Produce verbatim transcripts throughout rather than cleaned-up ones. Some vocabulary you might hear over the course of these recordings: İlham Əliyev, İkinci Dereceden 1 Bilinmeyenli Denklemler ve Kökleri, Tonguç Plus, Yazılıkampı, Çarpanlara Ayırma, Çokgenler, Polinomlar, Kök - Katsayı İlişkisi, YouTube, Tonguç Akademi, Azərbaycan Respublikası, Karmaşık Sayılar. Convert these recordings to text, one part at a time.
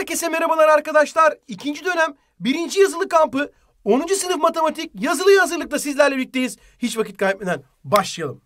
Herkese merhabalar arkadaşlar. İkinci dönem birinci yazılı kampı onuncu sınıf matematik yazılı hazırlıkta sizlerle birlikteyiz. Hiç vakit kaybetmeden başlayalım.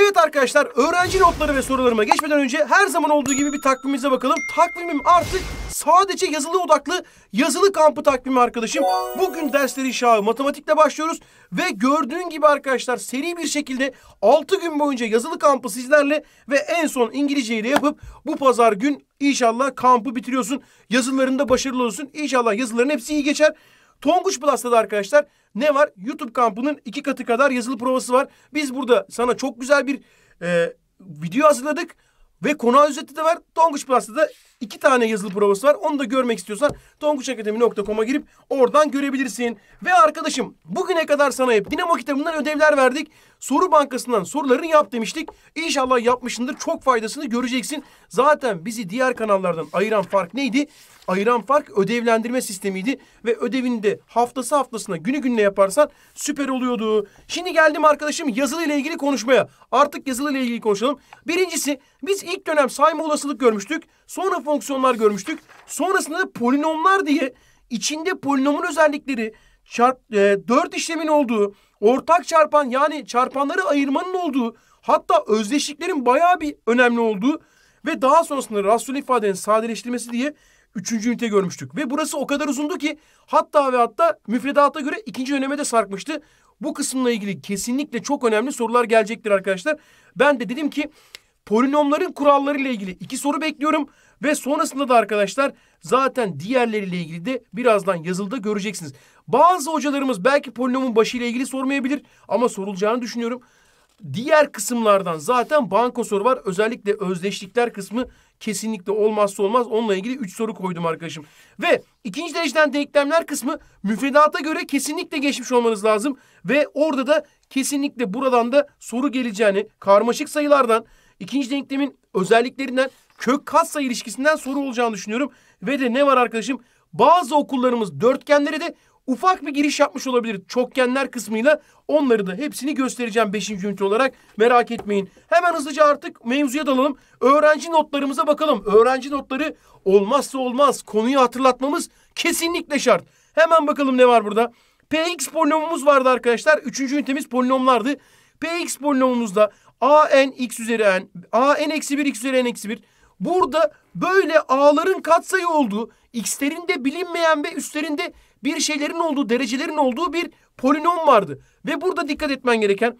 Evet arkadaşlar, öğrenci notları ve sorularıma geçmeden önce her zaman olduğu gibi bir takvimimize bakalım. Takvimim artık sadece yazılı odaklı, yazılı kampı takvimi arkadaşım. Bugün dersleri şahı matematikle başlıyoruz. Ve gördüğün gibi arkadaşlar seri bir şekilde altı gün boyunca yazılı kampı sizlerle ve en son İngilizceyi de yapıp bu pazar gün inşallah kampı bitiriyorsun. Yazılarında başarılı olsun. İnşallah yazıların hepsi iyi geçer. Tonguç Plus'ta da arkadaşlar ne var? YouTube kampının iki katı kadar yazılı provası var. Biz burada sana çok güzel bir e, video hazırladık. Ve konu özeti de var. Tonguç Plus'ta da iki tane yazılı provası var. Onu da görmek istiyorsan tonguç akademi nokta com'a girip oradan görebilirsin. Ve arkadaşım bugüne kadar sana hep Dinamo kitabından ödevler verdik. Soru bankasından sorularını yap demiştik. İnşallah yapmışsındır. Çok faydasını göreceksin. Zaten bizi diğer kanallardan ayıran fark neydi? Ayıran fark ödevlendirme sistemiydi. Ve ödevini de haftası haftasına günü gününe yaparsan süper oluyordu. Şimdi geldim arkadaşım yazılı ile ilgili konuşmaya. Artık yazılı ile ilgili konuşalım. Birincisi, biz ilk dönem sayma olasılık görmüştük. Sonra fonksiyonlar görmüştük. Sonrasında da polinomlar diye içinde polinomun özellikleri, çarp, e, dört işlemin olduğu, ortak çarpan yani çarpanları ayırmanın olduğu, hatta özdeşliklerin bayağı bir önemli olduğu ve daha sonrasında rasyonel ifadenin sadeleştirilmesi diye üçüncü ünite görmüştük. Ve burası o kadar uzundu ki hatta ve hatta müfredata göre ikinci döneme de sarkmıştı. Bu kısımla ilgili kesinlikle çok önemli sorular gelecektir arkadaşlar. Ben de dedim ki polinomların kuralları ile ilgili iki soru bekliyorum. Ve sonrasında da arkadaşlar zaten diğerleriyle ilgili de birazdan yazılıda göreceksiniz. Bazı hocalarımız belki polinomun başı ile ilgili sormayabilir ama sorulacağını düşünüyorum. Diğer kısımlardan zaten banko soru var. Özellikle özdeşlikler kısmı kesinlikle olmazsa olmaz. Onunla ilgili üç soru koydum arkadaşım. Ve ikinci dereceden denklemler kısmı müfredata göre kesinlikle geçmiş olmanız lazım. Ve orada da kesinlikle buradan da soru geleceğini, karmaşık sayılardan, ikinci denklemin özelliklerinden, kök katsayı ilişkisinden soru olacağını düşünüyorum. Ve de ne var arkadaşım? Bazı okullarımız dörtgenlere de ufak bir giriş yapmış olabilir çokgenler kısmıyla. Onları da hepsini göstereceğim beşinci ünite olarak, merak etmeyin. Hemen hızlıca artık mevzuya dalalım. Öğrenci notlarımıza bakalım. Öğrenci notları olmazsa olmaz, konuyu hatırlatmamız kesinlikle şart. Hemen bakalım ne var burada. Px polinomumuz vardı arkadaşlar. üçüncü ünitemiz polinomlardı. Px polinomumuzda an x üzeri n, an eksi bir x üzeri n eksi bir. Burada böyle a'ların katsayı olduğu, x'lerin de bilinmeyen ve üstlerinde bir şeylerin olduğu, derecelerin olduğu bir polinom vardı. Ve burada dikkat etmen gereken,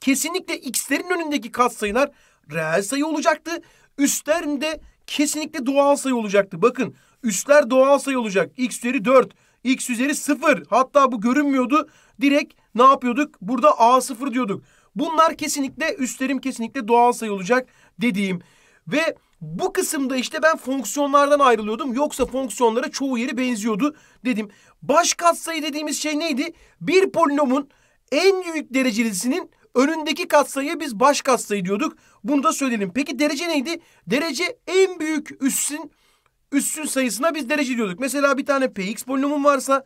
kesinlikle x'lerin önündeki katsayılar reel sayı olacaktı. Üstlerinde kesinlikle doğal sayı olacaktı. Bakın, üstler doğal sayı olacak. X üzeri dört, x üzeri sıfır. Hatta bu görünmüyordu. Direkt ne yapıyorduk? Burada a sıfır diyorduk. Bunlar kesinlikle, üstlerim kesinlikle doğal sayı olacak dediğim. Ve bu kısımda işte ben fonksiyonlardan ayrılıyordum. Yoksa fonksiyonlara çoğu yeri benziyordu dedim. Baş katsayı dediğimiz şey neydi? Bir polinomun en büyük derecelisinin önündeki katsayıya biz baş katsayı diyorduk. Bunu da söyleyelim. Peki derece neydi? Derece en büyük üssün üssün sayısına biz derece diyorduk. Mesela bir tane px polinomum varsa,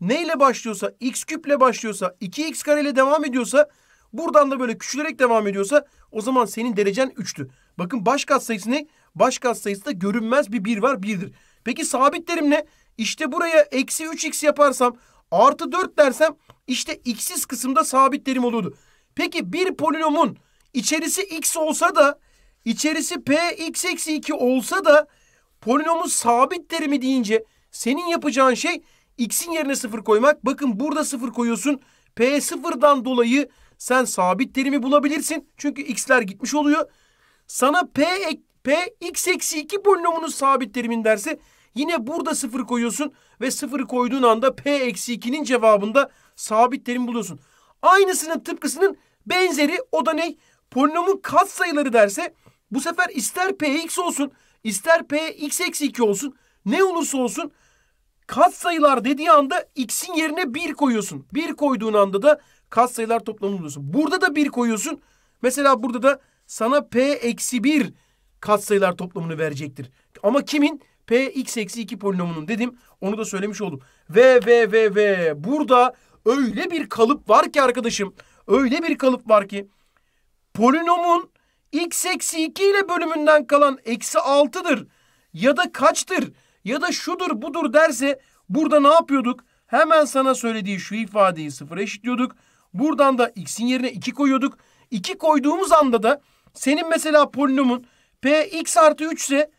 neyle başlıyorsa, x küple başlıyorsa, iki x kareyle devam ediyorsa, buradan da böyle küçülerek devam ediyorsa o zaman senin derecen üçtü. Bakın baş katsayısı ne? Baş katsayısı da görünmez bir bir var, birdir. Peki sabit terim ne? İşte buraya eksi üç x yaparsam, artı dört dersem işte x'siz kısımda sabit terim oluyordu. Peki bir polinomun içerisi x olsa da, içerisi px eksi iki olsa da polinomun sabit terimi deyince senin yapacağın şey x'in yerine sıfır koymak. Bakın burada sıfır koyuyorsun. P sıfırdan dolayı sen sabit terimi bulabilirsin. Çünkü x'ler gitmiş oluyor. Sana p, p x eksi iki polinomunun sabit terimin derse yine burada sıfır koyuyorsun. Ve sıfırı koyduğun anda p eksi ikinin cevabında sabit terim buluyorsun. Aynısının tıpkısının benzeri, o da ne? Polinomun katsayıları derse bu sefer ister px olsun, ister p x eksi iki olsun, ne olursa olsun katsayılar dediği anda x'in yerine bir koyuyorsun. bir koyduğun anda da katsayılar toplamını buluyorsun. Burada da bir koyuyorsun. Mesela burada da sana p eksi bir katsayılar toplamını verecektir. Ama kimin? p x eksi iki polinomunun dedim. Onu da söylemiş oldum. Ve ve ve ve burada öyle bir kalıp var ki arkadaşım. Öyle bir kalıp var ki polinomun x eksi iki ile bölümünden kalan eksi altıdır ya da kaçtır ya da şudur budur derse burada ne yapıyorduk? Hemen sana söylediği şu ifadeyi sıfıra eşitliyorduk. Buradan da x'in yerine iki koyuyorduk. iki koyduğumuz anda da senin mesela polinomun p x artı üç ise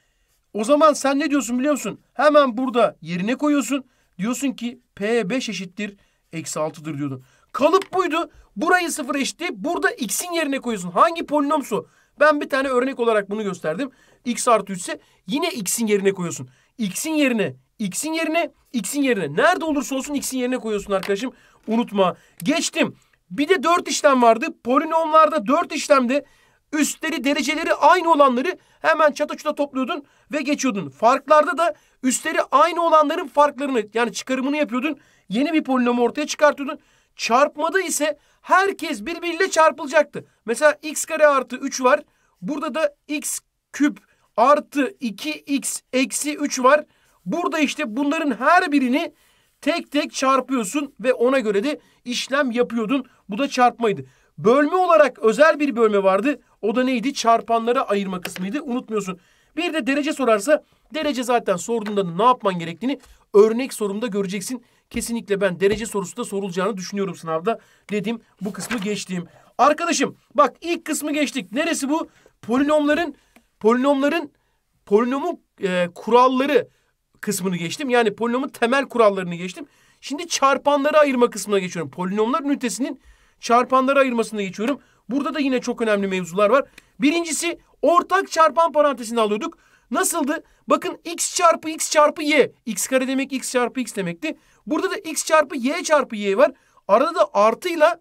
o zaman sen ne diyorsun biliyor musun? Hemen burada yerine koyuyorsun. Diyorsun ki p beş eşittir eksi altıdır diyordun. Kalıp buydu. Burayı sıfıra eşitleyip burada x'in yerine koyuyorsun. Hangi polinomsu? Ben bir tane örnek olarak bunu gösterdim. X artı üç ise yine x'in yerine koyuyorsun. X'in yerine, x'in yerine, x'in yerine. Nerede olursa olsun x'in yerine koyuyorsun arkadaşım. Unutma. Geçtim. Bir de dört işlem vardı. Polinomlarda dört işlemde üstleri, dereceleri aynı olanları hemen çataçuta topluyordun ve geçiyordun. Farklarda da üstleri aynı olanların farklarını yani çıkarımını yapıyordun. Yeni bir polinomu ortaya çıkartıyordun. Çarpmada ise herkes birbiriyle çarpılacaktı. Mesela x kare artı üç var. Burada da x küp artı iki x eksi üç var. Burada işte bunların her birini tek tek çarpıyorsun ve ona göre de işlem yapıyordun. Bu da çarpmaydı. Bölme olarak özel bir bölme vardı. O da neydi? Çarpanlara ayırma kısmıydı. Unutmuyorsun. Bir de derece sorarsa derece zaten sorduğunda ne yapman gerektiğini örnek sorumda göreceksin. Kesinlikle ben derece sorusu da sorulacağını düşünüyorum sınavda. Dedim bu kısmı geçtim. Arkadaşım bak ilk kısmı geçtik. Neresi bu? Polinomların polinomların polinomun e, kuralları kısmını geçtim. Yani polinomun temel kurallarını geçtim. Şimdi çarpanları ayırma kısmına geçiyorum. Polinomlar ünitesinin çarpanları ayırmasına geçiyorum. Burada da yine çok önemli mevzular var. Birincisi ortak çarpan parantezini alıyorduk. Nasıldı? Bakın x çarpı x çarpı y. X kare demek x çarpı x demekti. Burada da x çarpı y çarpı y var. Arada da artıyla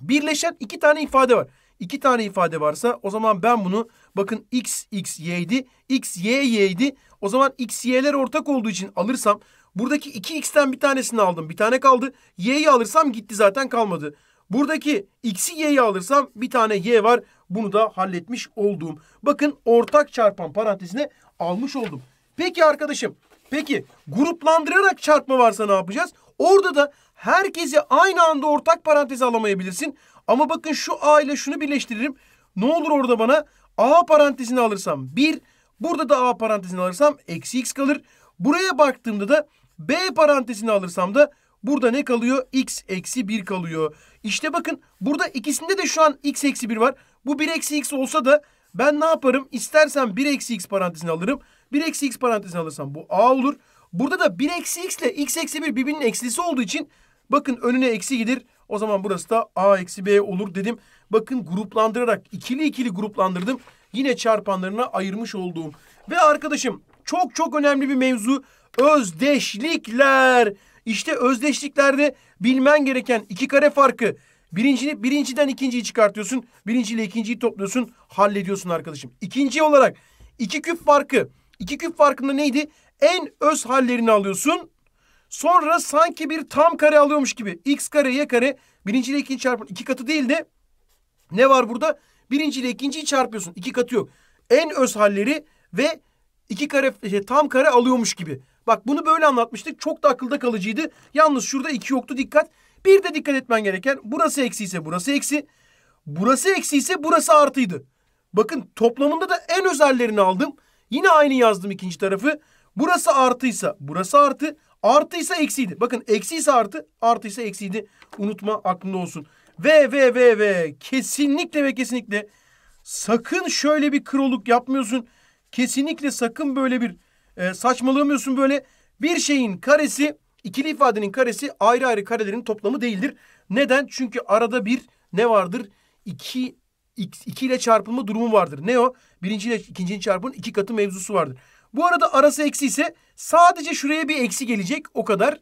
birleşen iki tane ifade var. İki tane ifade varsa o zaman ben bunu bakın x x y'ydi. X y y'ydi. O zaman x y'ler ortak olduğu için alırsam buradaki iki x'ten bir tanesini aldım. Bir tane kaldı. Y'yi alırsam gitti zaten kalmadı. Buradaki x'i y'ye alırsam bir tane y var. Bunu da halletmiş oldum. Bakın ortak çarpan parantezine almış oldum. Peki arkadaşım. Peki gruplandırarak çarpma varsa ne yapacağız? Orada da herkesi aynı anda ortak paranteze alamayabilirsin. Ama bakın şu a ile şunu birleştiririm. Ne olur orada bana? A parantezini alırsam bir. Burada da a parantezini alırsam eksi x kalır. Buraya baktığımda da b parantezini alırsam da burada ne kalıyor? X eksi bir kalıyor. İşte bakın burada ikisinde de şu an x eksi bir var. Bu bir eksi x olsa da ben ne yaparım? İstersen bir eksi x parantezini alırım. bir eksi x parantezini alırsam bu a olur. Burada da bir eksi x ile x eksi bir birbirinin eksilisi olduğu için bakın önüne eksi gider. O zaman burası da a eksi b olur dedim. Bakın gruplandırarak ikili ikili gruplandırdım. Yine çarpanlarına ayırmış olduğum. Ve arkadaşım çok çok önemli bir mevzu. Özdeşlikler. İşte özdeşliklerde bilmen gereken iki kare farkı. Birincini, birinciden ikinciyi çıkartıyorsun. Birinciyle ikinciyi topluyorsun. Hallediyorsun arkadaşım. İkinci olarak iki küp farkı. İki küp farkında neydi? En öz hallerini alıyorsun. Sonra sanki bir tam kare alıyormuş gibi. X kare y kare. Birinciyle ikinci çarpın. İki katı değil de ne var burada? Birinciyle ikinciyi çarpıyorsun. İki katı yok. En öz halleri ve iki kare şey, tam kare alıyormuş gibi. Bak bunu böyle anlatmıştık. Çok da akılda kalıcıydı. Yalnız şurada iki yoktu. Dikkat. Bir de dikkat etmen gereken burası eksi ise burası eksi. Burası eksi ise burası artıydı. Bakın toplamında da en özellerini aldım. Yine aynı yazdım ikinci tarafı. Burası artıysa burası artı. Artıysa eksiydi. Bakın eksiyse artı. Artıysa eksiydi. Unutma aklında olsun. Ve ve ve ve. Kesinlikle ve kesinlikle. Sakın şöyle bir kıroluk yapmıyorsun. Kesinlikle sakın böyle bir Ee, saçmalamıyorsun böyle. Bir şeyin karesi, ikili ifadenin karesi ayrı ayrı karelerin toplamı değildir. Neden? Çünkü arada bir ne vardır? İki, iki ile çarpılma durumu vardır. Ne o? Birinci ile ikincinin çarpımın iki katı mevzusu vardır. Bu arada arası eksi ise sadece şuraya bir eksi gelecek. O kadar.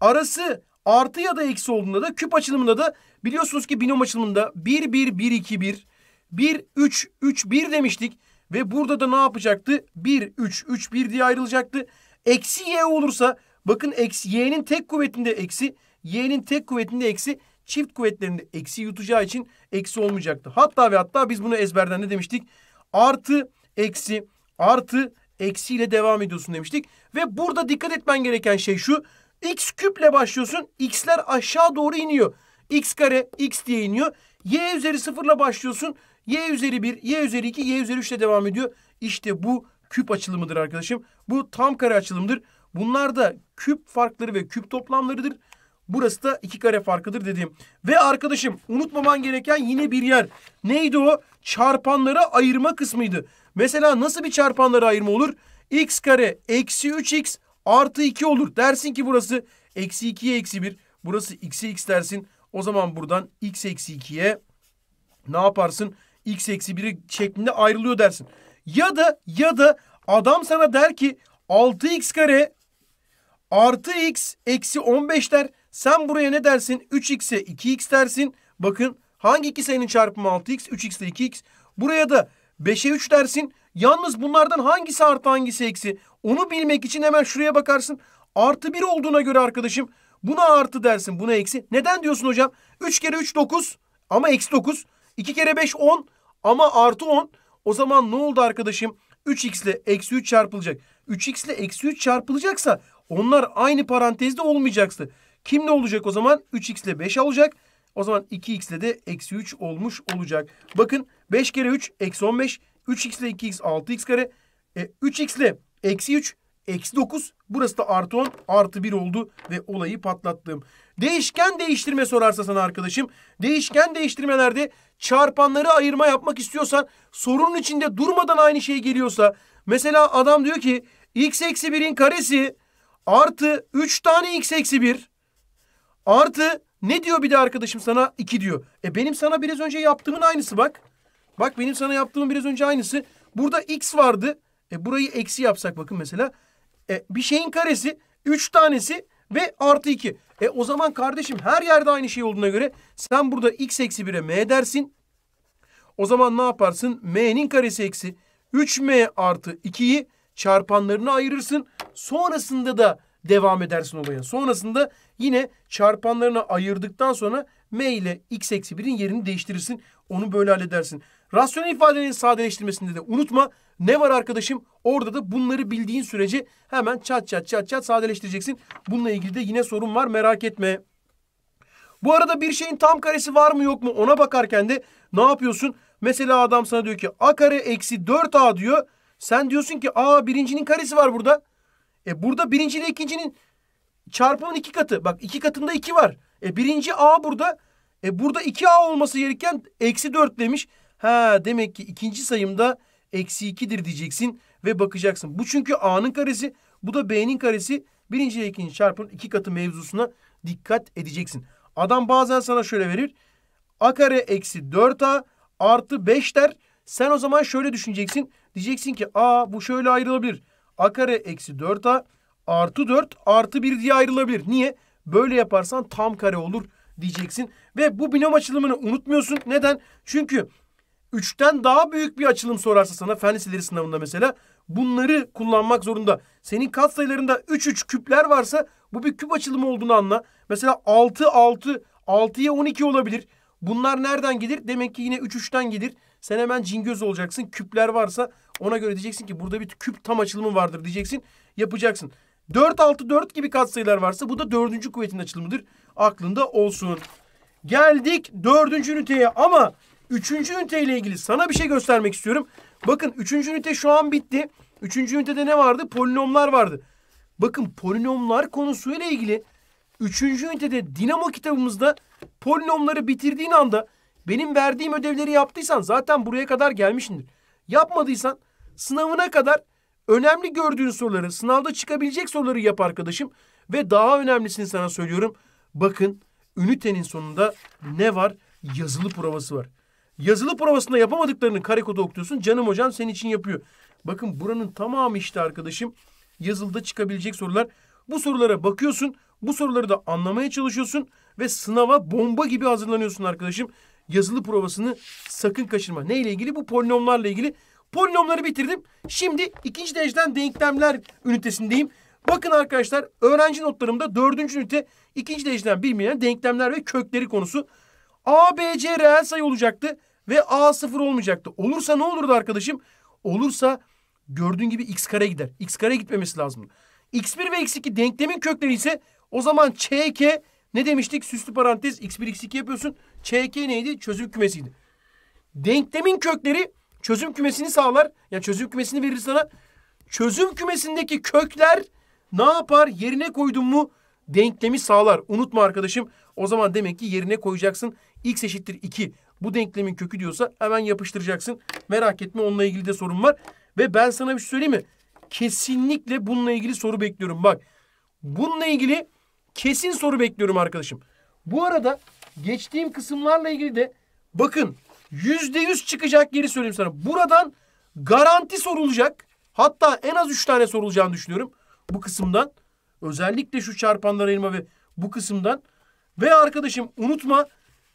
Arası artı ya da eksi olduğunda da küp açılımında da biliyorsunuz ki binom açılımında bir, bir, bir, iki, bir, bir, üç, üç, bir demiştik. Ve burada da ne yapacaktı? bir, üç, üç, bir diye ayrılacaktı. Eksi y olursa bakın eksi y'nin tek kuvvetinde eksi. Y'nin tek kuvvetinde eksi. Çift kuvvetlerinde eksi yutacağı için eksi olmayacaktı. Hatta ve hatta biz bunu ezberden ne demiştik? Artı, eksi, artı, eksi ile devam ediyorsun demiştik. Ve burada dikkat etmen gereken şey şu. X küple başlıyorsun. X'ler aşağı doğru iniyor. X kare, x diye iniyor. Y üzeri sıfırla başlıyorsun. Y üzeri bir, Y üzeri iki, Y üzeri üç ile devam ediyor. İşte bu küp açılımıdır arkadaşım. Bu tam kare açılımdır. Bunlar da küp farkları ve küp toplamlarıdır. Burası da iki kare farkıdır dediğim. Ve arkadaşım unutmaman gereken yine bir yer. Neydi o? Çarpanlara ayırma kısmıydı. Mesela nasıl bir çarpanlara ayırma olur? X kare eksi üç x artı iki olur. Dersin ki burası eksi ikiye eksi bir. Burası x'e x dersin. O zaman buradan x eksi ikiye ne yaparsın? X eksi biri şeklinde ayrılıyor dersin. Ya da ya da adam sana der ki altı x kare artı x eksi on beş der. Sen buraya ne dersin? üç x'e iki x dersin. Bakın hangi iki sayının çarpımı altı x? üç x ile iki x. Buraya da beşe üç dersin. Yalnız bunlardan hangisi artı hangisi eksi? Onu bilmek için hemen şuraya bakarsın. Artı bir olduğuna göre arkadaşım buna artı dersin, buna eksi. Neden diyorsun hocam? üç kere üç dokuz ama eksi dokuz. iki kere beş on ama artı on. O zaman ne oldu arkadaşım? üç x ile eksi üç çarpılacak. üç x ile eksi üç çarpılacaksa onlar aynı parantezde olmayacaktı. Kim ne olacak o zaman? üç x ile beş olacak. O zaman iki x ile de eksi üç olmuş olacak. Bakın beş kere üç eksi on beş. üç x ile iki x altı x kare. E, üç x ile eksi üç eksi dokuz. Burası da artı on artı bir oldu ve olayı patlattım. Değişken değiştirme sorarsa sana arkadaşım. Değişken değiştirmelerde çarpanları ayırma yapmak istiyorsan, sorunun içinde durmadan aynı şey geliyorsa. Mesela adam diyor ki x eksi birin karesi artı üç tane x eksi bir artı ne diyor bir de arkadaşım sana? iki diyor. E benim sana biraz önce yaptığımın aynısı bak. Bak benim sana yaptığımın biraz önce aynısı. Burada x vardı. E burayı eksi yapsak bakın mesela. E bir şeyin karesi üç tanesi ve artı iki. E o zaman kardeşim her yerde aynı şey olduğuna göre sen burada x eksi bire m dersin. O zaman ne yaparsın? M'nin karesi eksi üç m artı ikiyi çarpanlarına ayırırsın. Sonrasında da devam edersin olaya. Sonrasında yine çarpanlarına ayırdıktan sonra m ile x eksi birin yerini değiştirirsin. Onu böyle halledersin. Rasyonel ifadelerin sadeleştirmesinde de unutma. Ne var arkadaşım? Orada da bunları bildiğin sürece hemen çat çat çat çat sadeleştireceksin. Bununla ilgili de yine sorun var, merak etme. Bu arada bir şeyin tam karesi var mı yok mu ona bakarken de ne yapıyorsun? Mesela adam sana diyor ki a kare eksi dört a diyor. Sen diyorsun ki a birincinin karesi var burada. E burada birinci ile ikincinin çarpımın iki katı. Bak iki katında iki var. E birinci a burada. E burada iki a olması gereken eksi dört demiş. Ha demek ki ikinci sayımda eksi ikidir diyeceksin ve bakacaksın. Bu çünkü a'nın karesi. Bu da b'nin karesi. Birinci ile ikinci çarpımın iki katı mevzusuna dikkat edeceksin. Adam bazen sana şöyle verir. A kare eksi dört a artı beş der. Sen o zaman şöyle düşüneceksin. Diyeceksin ki a bu şöyle ayrılabilir. A kare eksi dört a artı dört artı bir diye ayrılabilir. Niye? Böyle yaparsan tam kare olur diyeceksin. Ve bu binom açılımını unutmuyorsun. Neden? Çünkü üçten daha büyük bir açılım sorarsa sana fen liseleri sınavında mesela bunları kullanmak zorunda. Senin katsayılarında üç üç küpler varsa bu bir küp açılımı olduğunu anla. Mesela altı altı altıya on iki olabilir. Bunlar nereden gelir? Demek ki yine üç üçten gelir. Sen hemen cingöz olacaksın. Küpler varsa ona göre diyeceksin ki burada bir küp tam açılımı vardır diyeceksin. Yapacaksın. dört altı dört gibi katsayılar varsa bu da dördüncü kuvvetin açılımıdır. Aklında olsun. Geldik dördüncü üniteye ama üçüncü ünite ile ilgili sana bir şey göstermek istiyorum. Bakın üçüncü ünite şu an bitti. üçüncü ünitede ne vardı? Polinomlar vardı. Bakın polinomlar konusuyla ilgili üçüncü ünitede Dinamo kitabımızda polinomları bitirdiğin anda benim verdiğim ödevleri yaptıysan zaten buraya kadar gelmişsindir. Yapmadıysan sınavına kadar önemli gördüğün soruları, sınavda çıkabilecek soruları yap arkadaşım. Ve daha önemlisini sana söylüyorum. Bakın ünitenin sonunda ne var? Yazılı provası var. Yazılı provasında yapamadıklarını karekoda okutuyorsun. Canım hocam senin için yapıyor. Bakın buranın tamamı işte arkadaşım. Yazılıda çıkabilecek sorular. Bu sorulara bakıyorsun. Bu soruları da anlamaya çalışıyorsun. Ve sınava bomba gibi hazırlanıyorsun arkadaşım. Yazılı provasını sakın kaçırma. Neyle ilgili? Bu polinomlarla ilgili. Polinomları bitirdim. Şimdi ikinci dereceden denklemler ünitesindeyim. Bakın arkadaşlar öğrenci notlarımda dördüncü ünite ikinci dereceden bilmeyen denklemler ve kökleri konusu. A, B, C reel sayı olacaktı ve A sıfır olmayacaktı. Olursa ne olurdu arkadaşım? Olursa gördüğün gibi x kare gider. X kare gitmemesi lazım. x bir ve x iki denklemin kökleri ise o zaman ç k ne demiştik? Süslü parantez x bir x iki yapıyorsun. ç k neydi? Çözüm kümesiydi. Denklemin kökleri çözüm kümesini sağlar. Yani çözüm kümesini verir sana. Çözüm kümesindeki kökler ne yapar? Yerine koydun mu denklemi sağlar. Unutma arkadaşım. O zaman demek ki yerine koyacaksın. X eşittir iki. Bu denklemin kökü diyorsa hemen yapıştıracaksın. Merak etme, onunla ilgili de sorun var. Ve ben sana bir şey söyleyeyim mi? Kesinlikle bununla ilgili soru bekliyorum. Bak, bununla ilgili kesin soru bekliyorum arkadaşım. Bu arada geçtiğim kısımlarla ilgili de bakın yüzde yüz çıkacak yeri söyleyeyim sana. Buradan garanti sorulacak. Hatta en az üç tane sorulacağını düşünüyorum. Bu kısımdan. Özellikle şu çarpanlar ayırma ve bu kısımdan. Ve arkadaşım unutma,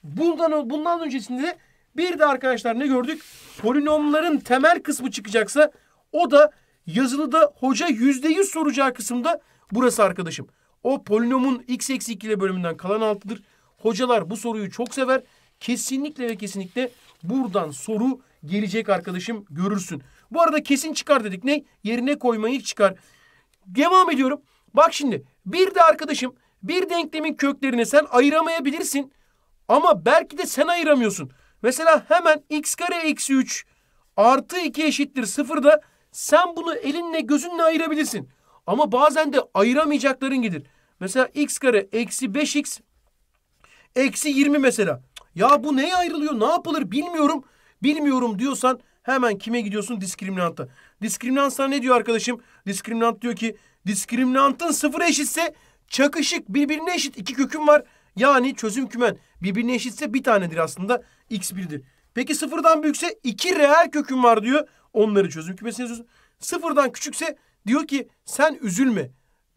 bundan bundan öncesinde de bir de arkadaşlar ne gördük? Polinomların temel kısmı çıkacaksa o da yazılıda hoca yüzde yüz soracağı kısımda burası arkadaşım. O polinomun x eksi iki ile bölümünden kalan altıdır. Hocalar bu soruyu çok sever. Kesinlikle ve kesinlikle buradan soru gelecek arkadaşım, görürsün. Bu arada kesin çıkar dedik. Ne? Yerine koymayı çıkar. Devam ediyorum. Bak şimdi bir de arkadaşım bir denklemin köklerini sen ayıramayabilirsin. Ama belki de sen ayıramıyorsun. Mesela hemen x kare eksi üç artı iki eşittir sıfırda sen bunu elinle gözünle ayırabilirsin. Ama bazen de ayıramayacakların gelir. Mesela x kare eksi beş x eksi yirmi mesela. Ya bu neye ayrılıyor? Ne yapılır? Bilmiyorum. Bilmiyorum diyorsan hemen kime gidiyorsun? Diskriminanta. Diskriminant sana ne diyor arkadaşım? Diskriminant diyor ki diskriminantın sıfıra eşitse çakışık birbirine eşit iki kökün var. Yani çözüm kümen birbirine eşitse bir tanedir aslında. X birdir. Peki sıfırdan büyükse iki reel kökün var diyor. Onları çözüm kümesine yazıyorsun. Sıfırdan küçükse diyor ki sen üzülme.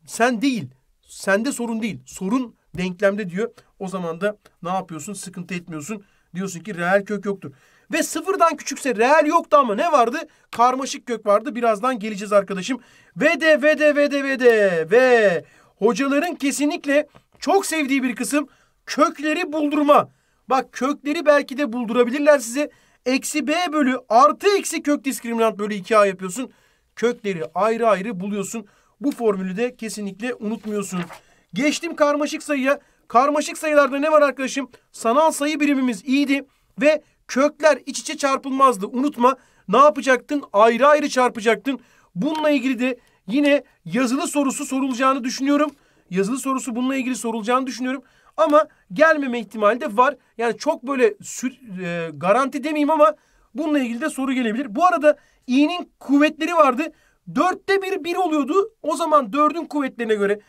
Sen değil. Sende sorun değil. Sorun denklemde diyor. O zaman da ne yapıyorsun? Sıkıntı etmiyorsun. Diyorsun ki reel kök yoktur. Ve sıfırdan küçükse reel yoktu ama ne vardı? Karmaşık kök vardı. Birazdan geleceğiz arkadaşım. Ve de ve de ve de ve de ve hocaların kesinlikle çok sevdiği bir kısım kökleri buldurma. Bak kökleri belki de buldurabilirler size. Eksi b bölü artı eksi kök diskriminant bölü iki a yapıyorsun. Kökleri ayrı ayrı buluyorsun. Bu formülü de kesinlikle unutmuyorsun. Geçtim karmaşık sayıya. Karmaşık sayılarda ne var arkadaşım? Sanal sayı birimimiz i'ydi ve kökler iç içe çarpılmazdı. Unutma, ne yapacaktın? Ayrı ayrı çarpacaktın. Bununla ilgili de yine yazılı sorusu sorulacağını düşünüyorum. Yazılı sorusu bununla ilgili sorulacağını düşünüyorum. Ama gelmeme ihtimali de var. Yani çok böyle sür, e, garanti demeyeyim ama bununla ilgili de soru gelebilir. Bu arada i'nin kuvvetleri vardı. dörtte bir bir oluyordu. O zaman dördün kuvvetlerine göre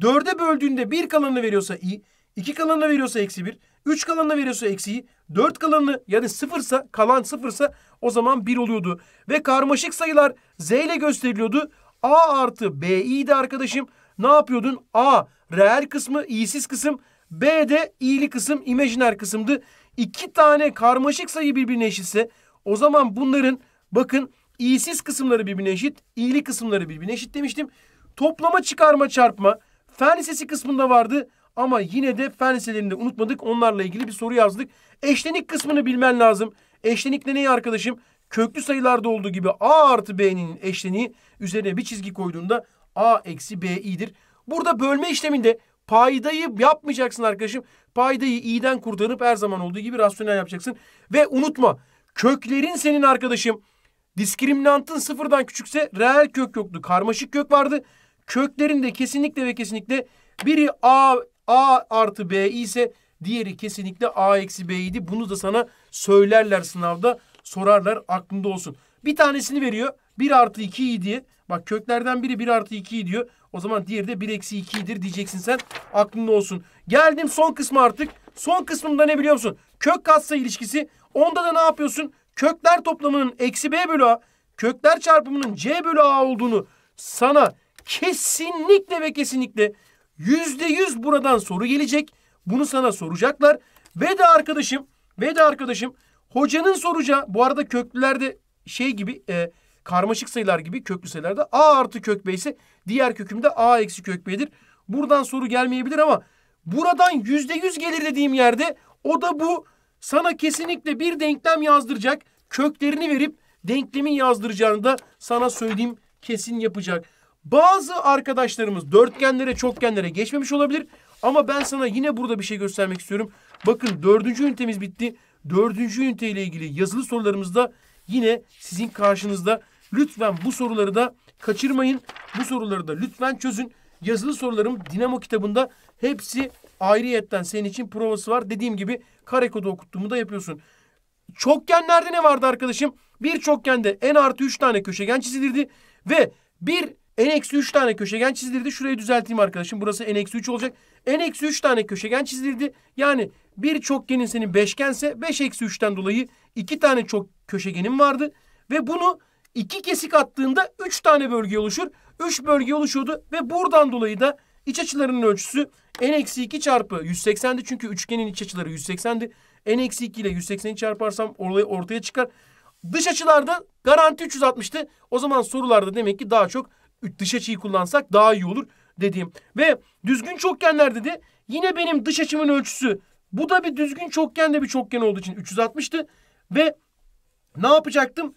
dörde böldüğünde bir kalanını veriyorsa i, iki kalanını veriyorsa eksi bir, üç kalanını veriyorsa eksi i, dört kalanını yani sıfırsa, kalan sıfırsa o zaman bir oluyordu. Ve karmaşık sayılar z ile gösteriliyordu. A artı b'iydi arkadaşım. Ne yapıyordun? A reel kısmı, i'siz kısım. B de i'li kısım, imajiner kısımdı. İki tane karmaşık sayı birbirine eşitse o zaman bunların bakın i'siz kısımları birbirine eşit, i'li kısımları birbirine eşit demiştim. Toplama, çıkarma, çarpma fen lisesi kısmında vardı ama yine de fen liselerini de unutmadık. Onlarla ilgili bir soru yazdık. Eşlenik kısmını bilmen lazım. Eşlenik de ne arkadaşım? Köklü sayılarda olduğu gibi a artı b'nin eşleniği üzerine bir çizgi koyduğunda a eksi b'i'dir. Burada bölme işleminde paydayı yapmayacaksın arkadaşım. Paydayı i'den kurtarıp her zaman olduğu gibi rasyonel yapacaksın. Ve unutma, köklerin senin arkadaşım diskriminantın sıfırdan küçükse reel kök yoktu. Karmaşık kök vardı. Köklerin de kesinlikle ve kesinlikle biri a, a artı b ise diğeri kesinlikle a eksi b idi. Bunu da sana söylerler sınavda, sorarlar, aklında olsun. Bir tanesini veriyor bir artı iki diye. Bak köklerden biri bir artı iki diyor. O zaman diğeri de bir eksi ikidir diyeceksin sen. Aklında olsun. Geldim son kısma artık. Son kısmında ne biliyor musun? Kök katsayı ilişkisi. Onda da ne yapıyorsun? Kökler toplamının eksi b bölü a, kökler çarpımının c bölü a olduğunu sana kesinlikle ve kesinlikle yüzde yüz buradan soru gelecek. Bunu sana soracaklar. Ve de arkadaşım, ve de arkadaşım hocanın soracağı, bu arada köklülerde şey gibi e, karmaşık sayılar gibi köklü sayılarda a artı kök b ise diğer kökümde a eksi kök b'dir. Buradan soru gelmeyebilir ama buradan yüzde yüz gelir dediğim yerde o da bu. Sana kesinlikle bir denklem yazdıracak. Köklerini verip denklemin yazdıracağını da sana söyleyeyim, kesin yapacak. Bazı arkadaşlarımız dörtgenlere, çokgenlere geçmemiş olabilir. Ama ben sana yine burada bir şey göstermek istiyorum. Bakın dördüncü ünitemiz bitti. dördüncü ünite ile ilgili yazılı sorularımızda yine sizin karşınızda. Lütfen bu soruları da kaçırmayın. Bu soruları da lütfen çözün. Yazılı sorularım Dinamo kitabında hepsi ayrıyetten senin için provası var. Dediğim gibi kare kodu okuttuğumu da yapıyorsun. Çokgenlerde ne vardı arkadaşım? Bir çokgende n artı üç tane köşegen çizilirdi. Ve bir n eksi üç tane köşegen çizilirdi. Şurayı düzelteyim arkadaşım. Burası n eksi üç olacak. n eksi üç tane köşegen çizilirdi. Yani bir çokgenin senin beşgense beş eksi üçten dolayı iki tane çok köşegenin vardı. Ve bunu iki kesik attığında üç tane bölge oluşur. üç bölge oluşuyordu. Ve buradan dolayı da iç açılarının ölçüsü n eksi iki çarpı yüz seksendi. Çünkü üçgenin iç açıları yüz seksendi. n eksi iki ile yüz sekseni çarparsam ortaya çıkar. Dış açılarda garanti üç yüz altmıştı. O zaman sorularda demek ki daha çok dış açıyı kullansak daha iyi olur dediğim. Ve düzgün çokgenlerde de yine benim dış açımın ölçüsü. Bu da bir düzgün çokgen de bir çokgen olduğu için üç yüz altmıştı. Ve ne yapacaktım?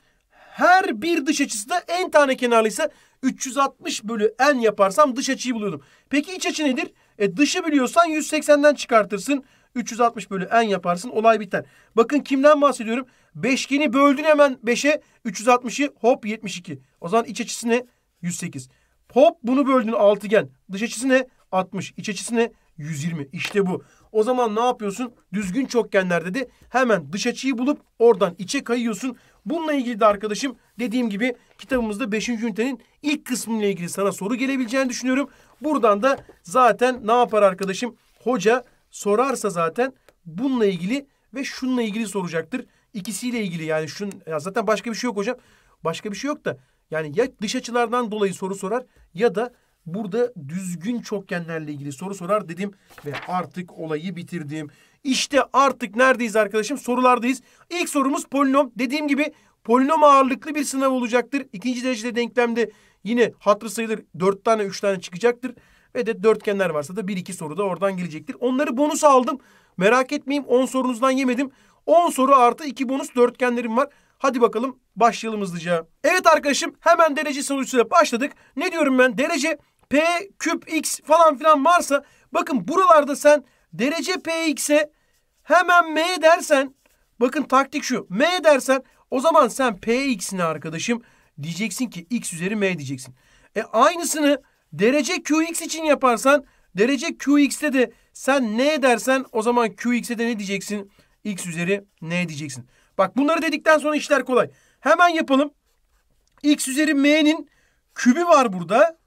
Her bir dış açısı da en tane kenarlıysa üç yüz altmış bölü n yaparsam dış açıyı buluyordum. Peki iç açı nedir? E dışı biliyorsan yüz seksenden çıkartırsın. üç yüz altmış bölü n yaparsın. Olay biter. Bakın kimden bahsediyorum? Beşgeni böldün hemen beşe. üç yüz altmışı hop yetmiş iki. O zaman iç açısı ne? yüz sekiz. Hop bunu böldün altıgen. Dış açısı ne? altmış. İç açısı ne? yüz yirmi. İşte bu. O zaman ne yapıyorsun? Düzgün çokgenlerde de hemen dış açıyı bulup oradan içe kayıyorsun. Bununla ilgili de arkadaşım dediğim gibi kitabımızda beşinci ünitenin ilk kısmıyla ilgili sana soru gelebileceğini düşünüyorum. Buradan da zaten ne yapar arkadaşım? Hoca sorarsa zaten bununla ilgili ve şununla ilgili soracaktır. İkisiyle ilgili yani şun, ya zaten başka bir şey yok hocam. Başka bir şey yok da yani ya dış açılardan dolayı soru sorar ya da burada düzgün çokgenlerle ilgili soru sorar dedim ve artık olayı bitirdim. İşte artık neredeyiz arkadaşım? Sorulardayız. İlk sorumuz polinom. Dediğim gibi polinom ağırlıklı bir sınav olacaktır. İkinci derecede denklemde yine hatırı sayılır dört tane üç tane çıkacaktır. Ve de dörtgenler varsa da bir iki soru da oradan gelecektir. Onları bonus aldım. Merak etmeyin on sorunuzdan yemedim. on soru artı iki bonus dörtgenlerim var. Hadi bakalım başlayalım hızlıca. Evet arkadaşım hemen derece sorusuyla başladık. Ne diyorum ben? Derece P küp X falan filan varsa bakın buralarda sen derece P X'e hemen M dersen bakın taktik şu. M dersen o zaman sen P X'ine arkadaşım diyeceksin ki X üzeri M diyeceksin. E aynısını derece Q X için yaparsan derece Q X'te de sen N dersen o zaman Q X'e de ne diyeceksin? X üzeri N diyeceksin. Bak bunları dedikten sonra işler kolay. Hemen yapalım. X üzeri M'nin kübü var burada.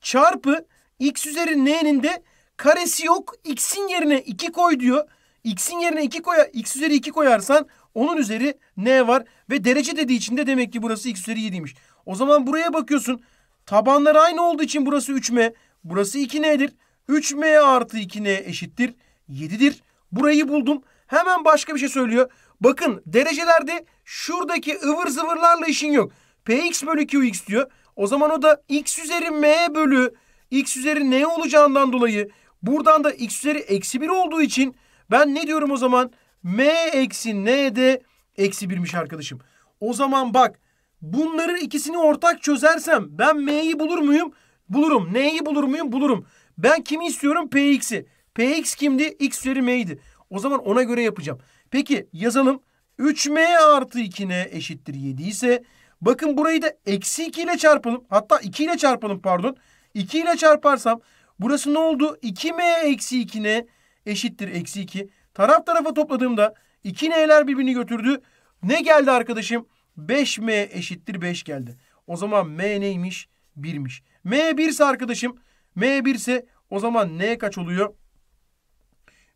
Çarpı X üzeri N'nin de karesi yok. X'in yerine iki koy diyor. X'in yerine iki koy, X üzeri iki koyarsan onun üzeri N var. Ve derece dediği için de demek ki burası X üzeri yediymiş. O zaman buraya bakıyorsun. Tabanlar aynı olduğu için burası üç M. Burası iki N'dir. üç M artı iki N eşittir yedidir. Burayı buldum. Hemen başka bir şey söylüyor. Bakın derecelerde şuradaki ıvır zıvırlarla işin yok. P X bölü Q X diyor. O zaman o da X üzeri M bölü X üzeri N olacağından dolayı buradan da X üzeri eksi bir olduğu için ben ne diyorum o zaman? M eksi N de eksi birmiş arkadaşım. O zaman bak bunları ikisini ortak çözersem ben M'yi bulur muyum? Bulurum. N'yi bulur muyum? Bulurum. Ben kimi istiyorum? P X'i. P X kimdi? X üzeri M'ydi. O zaman ona göre yapacağım. Peki yazalım. üç M artı iki N eşittir yedi ise bakın burayı da eksi iki ile çarpalım. Hatta iki ile çarpalım pardon. iki ile çarparsam burası ne oldu? iki M eksi iki N eşittir eksi iki. Taraf tarafa topladığımda iki N'ler birbirini götürdü. Ne geldi arkadaşım? beş M eşittir beş geldi. O zaman M neymiş? birmiş. M bir ise arkadaşım. M bir ise o zaman N kaç oluyor?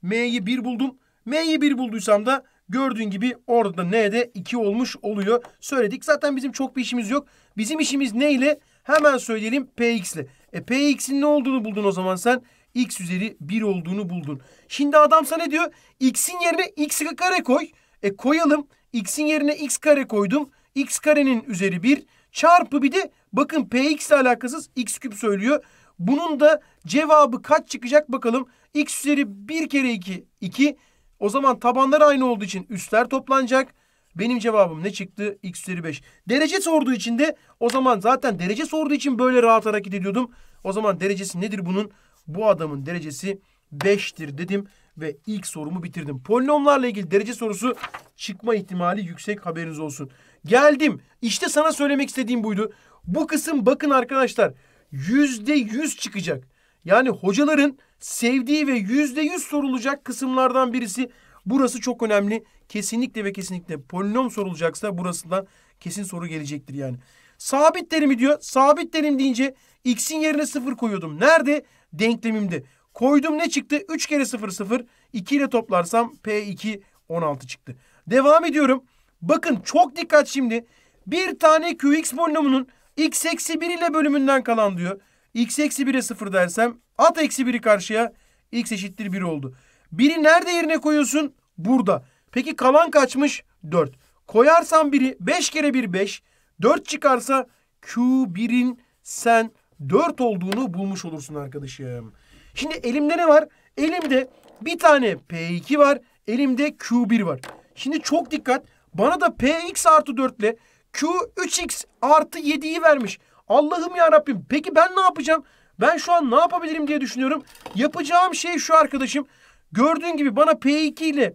M'yi bir buldum. M'yi bir bulduysam da gördüğün gibi orada N'de iki olmuş oluyor. Söyledik. Zaten bizim çok bir işimiz yok. Bizim işimiz ne ile? Hemen söyleyelim P X ile. E P X'in ne olduğunu buldun o zaman sen? X üzeri bir olduğunu buldun. Şimdi adam sana ne diyor? X'in yerine X kare koy. E koyalım. X'in yerine X kare koydum. X karenin üzeri bir. Çarpı bir de bakın P X ile alakasız X küp söylüyor. Bunun da cevabı kaç çıkacak bakalım. X üzeri bir kere iki. iki. O zaman tabanlar aynı olduğu için üstler toplanacak. Benim cevabım ne çıktı? X üzeri beş. Derece sorduğu için de o zaman zaten derece sorduğu için böyle rahat hareket ediyordum. O zaman derecesi nedir bunun? Bu adamın derecesi beştir dedim. ve ilk sorumu bitirdim. Polinomlarla ilgili derece sorusu çıkma ihtimali yüksek, haberiniz olsun. Geldim. İşte sana söylemek istediğim buydu. Bu kısım bakın arkadaşlar yüzde yüz çıkacak. Yani hocaların sevdiği ve yüzde yüz sorulacak kısımlardan birisi. Burası çok önemli. Kesinlikle ve kesinlikle polinom sorulacaksa burasından kesin soru gelecektir yani. Sabit derimi diyor. Sabit derim deyince x'in yerine sıfır koyuyordum. Nerede? Denklemimde. Koydum, ne çıktı? üç kere sıfır sıfır. iki ile toplarsam P iki on altı çıktı. Devam ediyorum. Bakın çok dikkat şimdi. Bir tane Qx polinomunun x eksi bir ile bölümünden kalan diyor. X eksi bir'e sıfır dersem at eksi bir'i karşıya, x eşittir bir oldu. bir'i nerede yerine koyuyorsun? Burada. Peki kalan kaçmış? dört. Koyarsan bir'i beş kere bir beş. dört çıkarsa Q bir'in sen dört olduğunu bulmuş olursun arkadaşım. Şimdi elimde ne var? Elimde bir tane P iki var. Elimde Q bir var. Şimdi çok dikkat. Bana da P x artı dört ile Q üç x artı yedi'yi vermiş. Allah'ım ya Rabbim. Peki ben ne yapacağım? Ben şu an ne yapabilirim diye düşünüyorum. Yapacağım şey şu arkadaşım. Gördüğün gibi bana P iki ile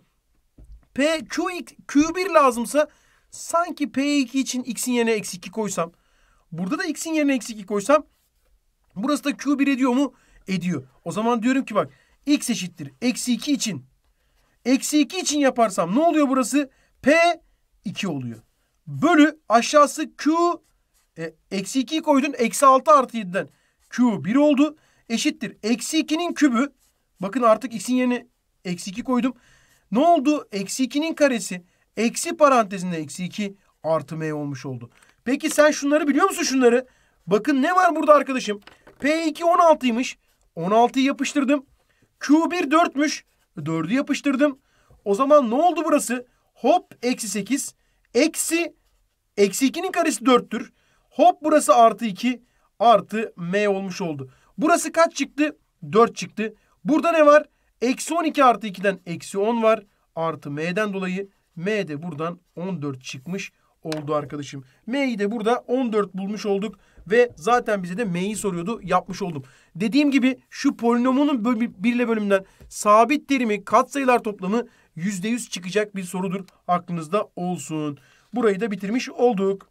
P, Q, Q bir lazımsa sanki P iki için x'in yerine eksi iki koysam. Burada da x'in yerine eksi iki koysam. Burası da Q bir ediyor mu? Ediyor. O zaman diyorum ki bak x eşittir eksi iki için. Eksi iki için yaparsam ne oluyor burası? P iki oluyor. Bölü aşağısı Q. E, eksi iki'yi koydun. Eksi altı artı yedi'den Q bir oldu. Eşittir. Eksi iki'nin kübü. Bakın artık x'in yerine eksi iki koydum. Ne oldu? Eksi iki'nin karesi. Eksi parantezinde eksi iki artı m olmuş oldu. Peki sen şunları biliyor musun şunları? Bakın ne var burada arkadaşım? P iki on altı'ymış. on altı'yı yapıştırdım. Q bir dört'müş. dört'ü yapıştırdım. O zaman ne oldu burası? Hop eksi sekiz. Eksi. Eksi iki'nin karesi dört'tür. Hop burası artı iki. Artı m olmuş oldu. Burası kaç çıktı? dört çıktı. Burada ne var? Eksi on iki artı iki'den eksi on var. Artı m'den dolayı m de buradan on dört çıkmış oldu arkadaşım. M'yi de burada on dört bulmuş olduk. Ve zaten bize de m'yi soruyordu. Yapmış oldum. Dediğim gibi şu polinomunun bir ile bölümünden sabit terimi katsayılar toplamı yüzde yüz çıkacak bir sorudur. Aklınızda olsun. Burayı da bitirmiş olduk.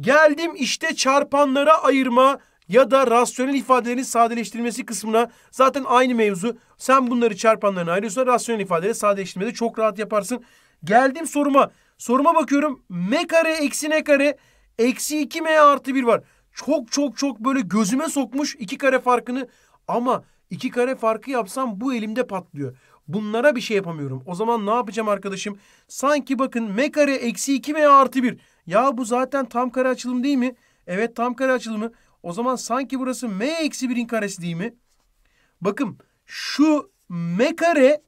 Geldim işte çarpanlara ayırma ya da rasyonel ifadelerin sadeleştirilmesi kısmına. Zaten aynı mevzu. Sen bunları çarpanlarına ayırıyorsan rasyonel ifadeleri sadeleştirmede çok rahat yaparsın. Geldim soruma. Soruma bakıyorum. M kare eksi n kare eksi iki m artı bir var. Çok çok çok böyle gözüme sokmuş iki kare farkını. Ama iki kare farkı yapsam bu elimde patlıyor. Bunlara bir şey yapamıyorum. O zaman ne yapacağım arkadaşım? Sanki bakın m kare eksi iki m artı bir. Ya bu zaten tam kare açılım değil mi? Evet tam kare açılımı. O zaman sanki burası m eksi bir'in karesi değil mi? Bakın şu m kare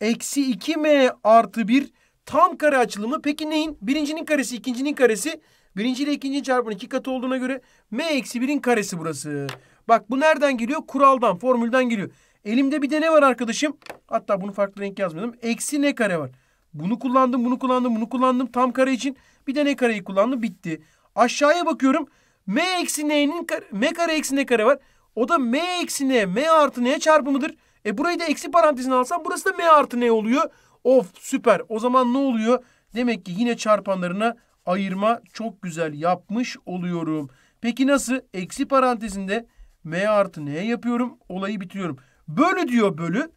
eksi iki m artı bir tam kare açılımı. Peki neyin? Birincinin karesi, ikincinin karesi. Birinci ile ikincinin çarpımının iki katı olduğuna göre m eksi bir'in karesi burası. Bak bu nereden geliyor? Kuraldan, formülden geliyor. Elimde bir de ne var arkadaşım? Hatta bunu farklı renk yazmadım. Eksi n kare var. Bunu kullandım, bunu kullandım, bunu kullandım. Tam kare için bir de n kareyi kullandım. Bitti. Aşağıya bakıyorum. M eksi n'nin m kare eksi n kare var. O da m eksi n, m artı n çarpımıdır. E burayı da eksi parantezine alsam burası da m artı n oluyor. Of süper. O zaman ne oluyor? Demek ki yine çarpanlarına ayırma çok güzel yapmış oluyorum. Peki nasıl? Eksi parantezinde m artı n yapıyorum. Olayı bitiriyorum. Bölü diyor bölü.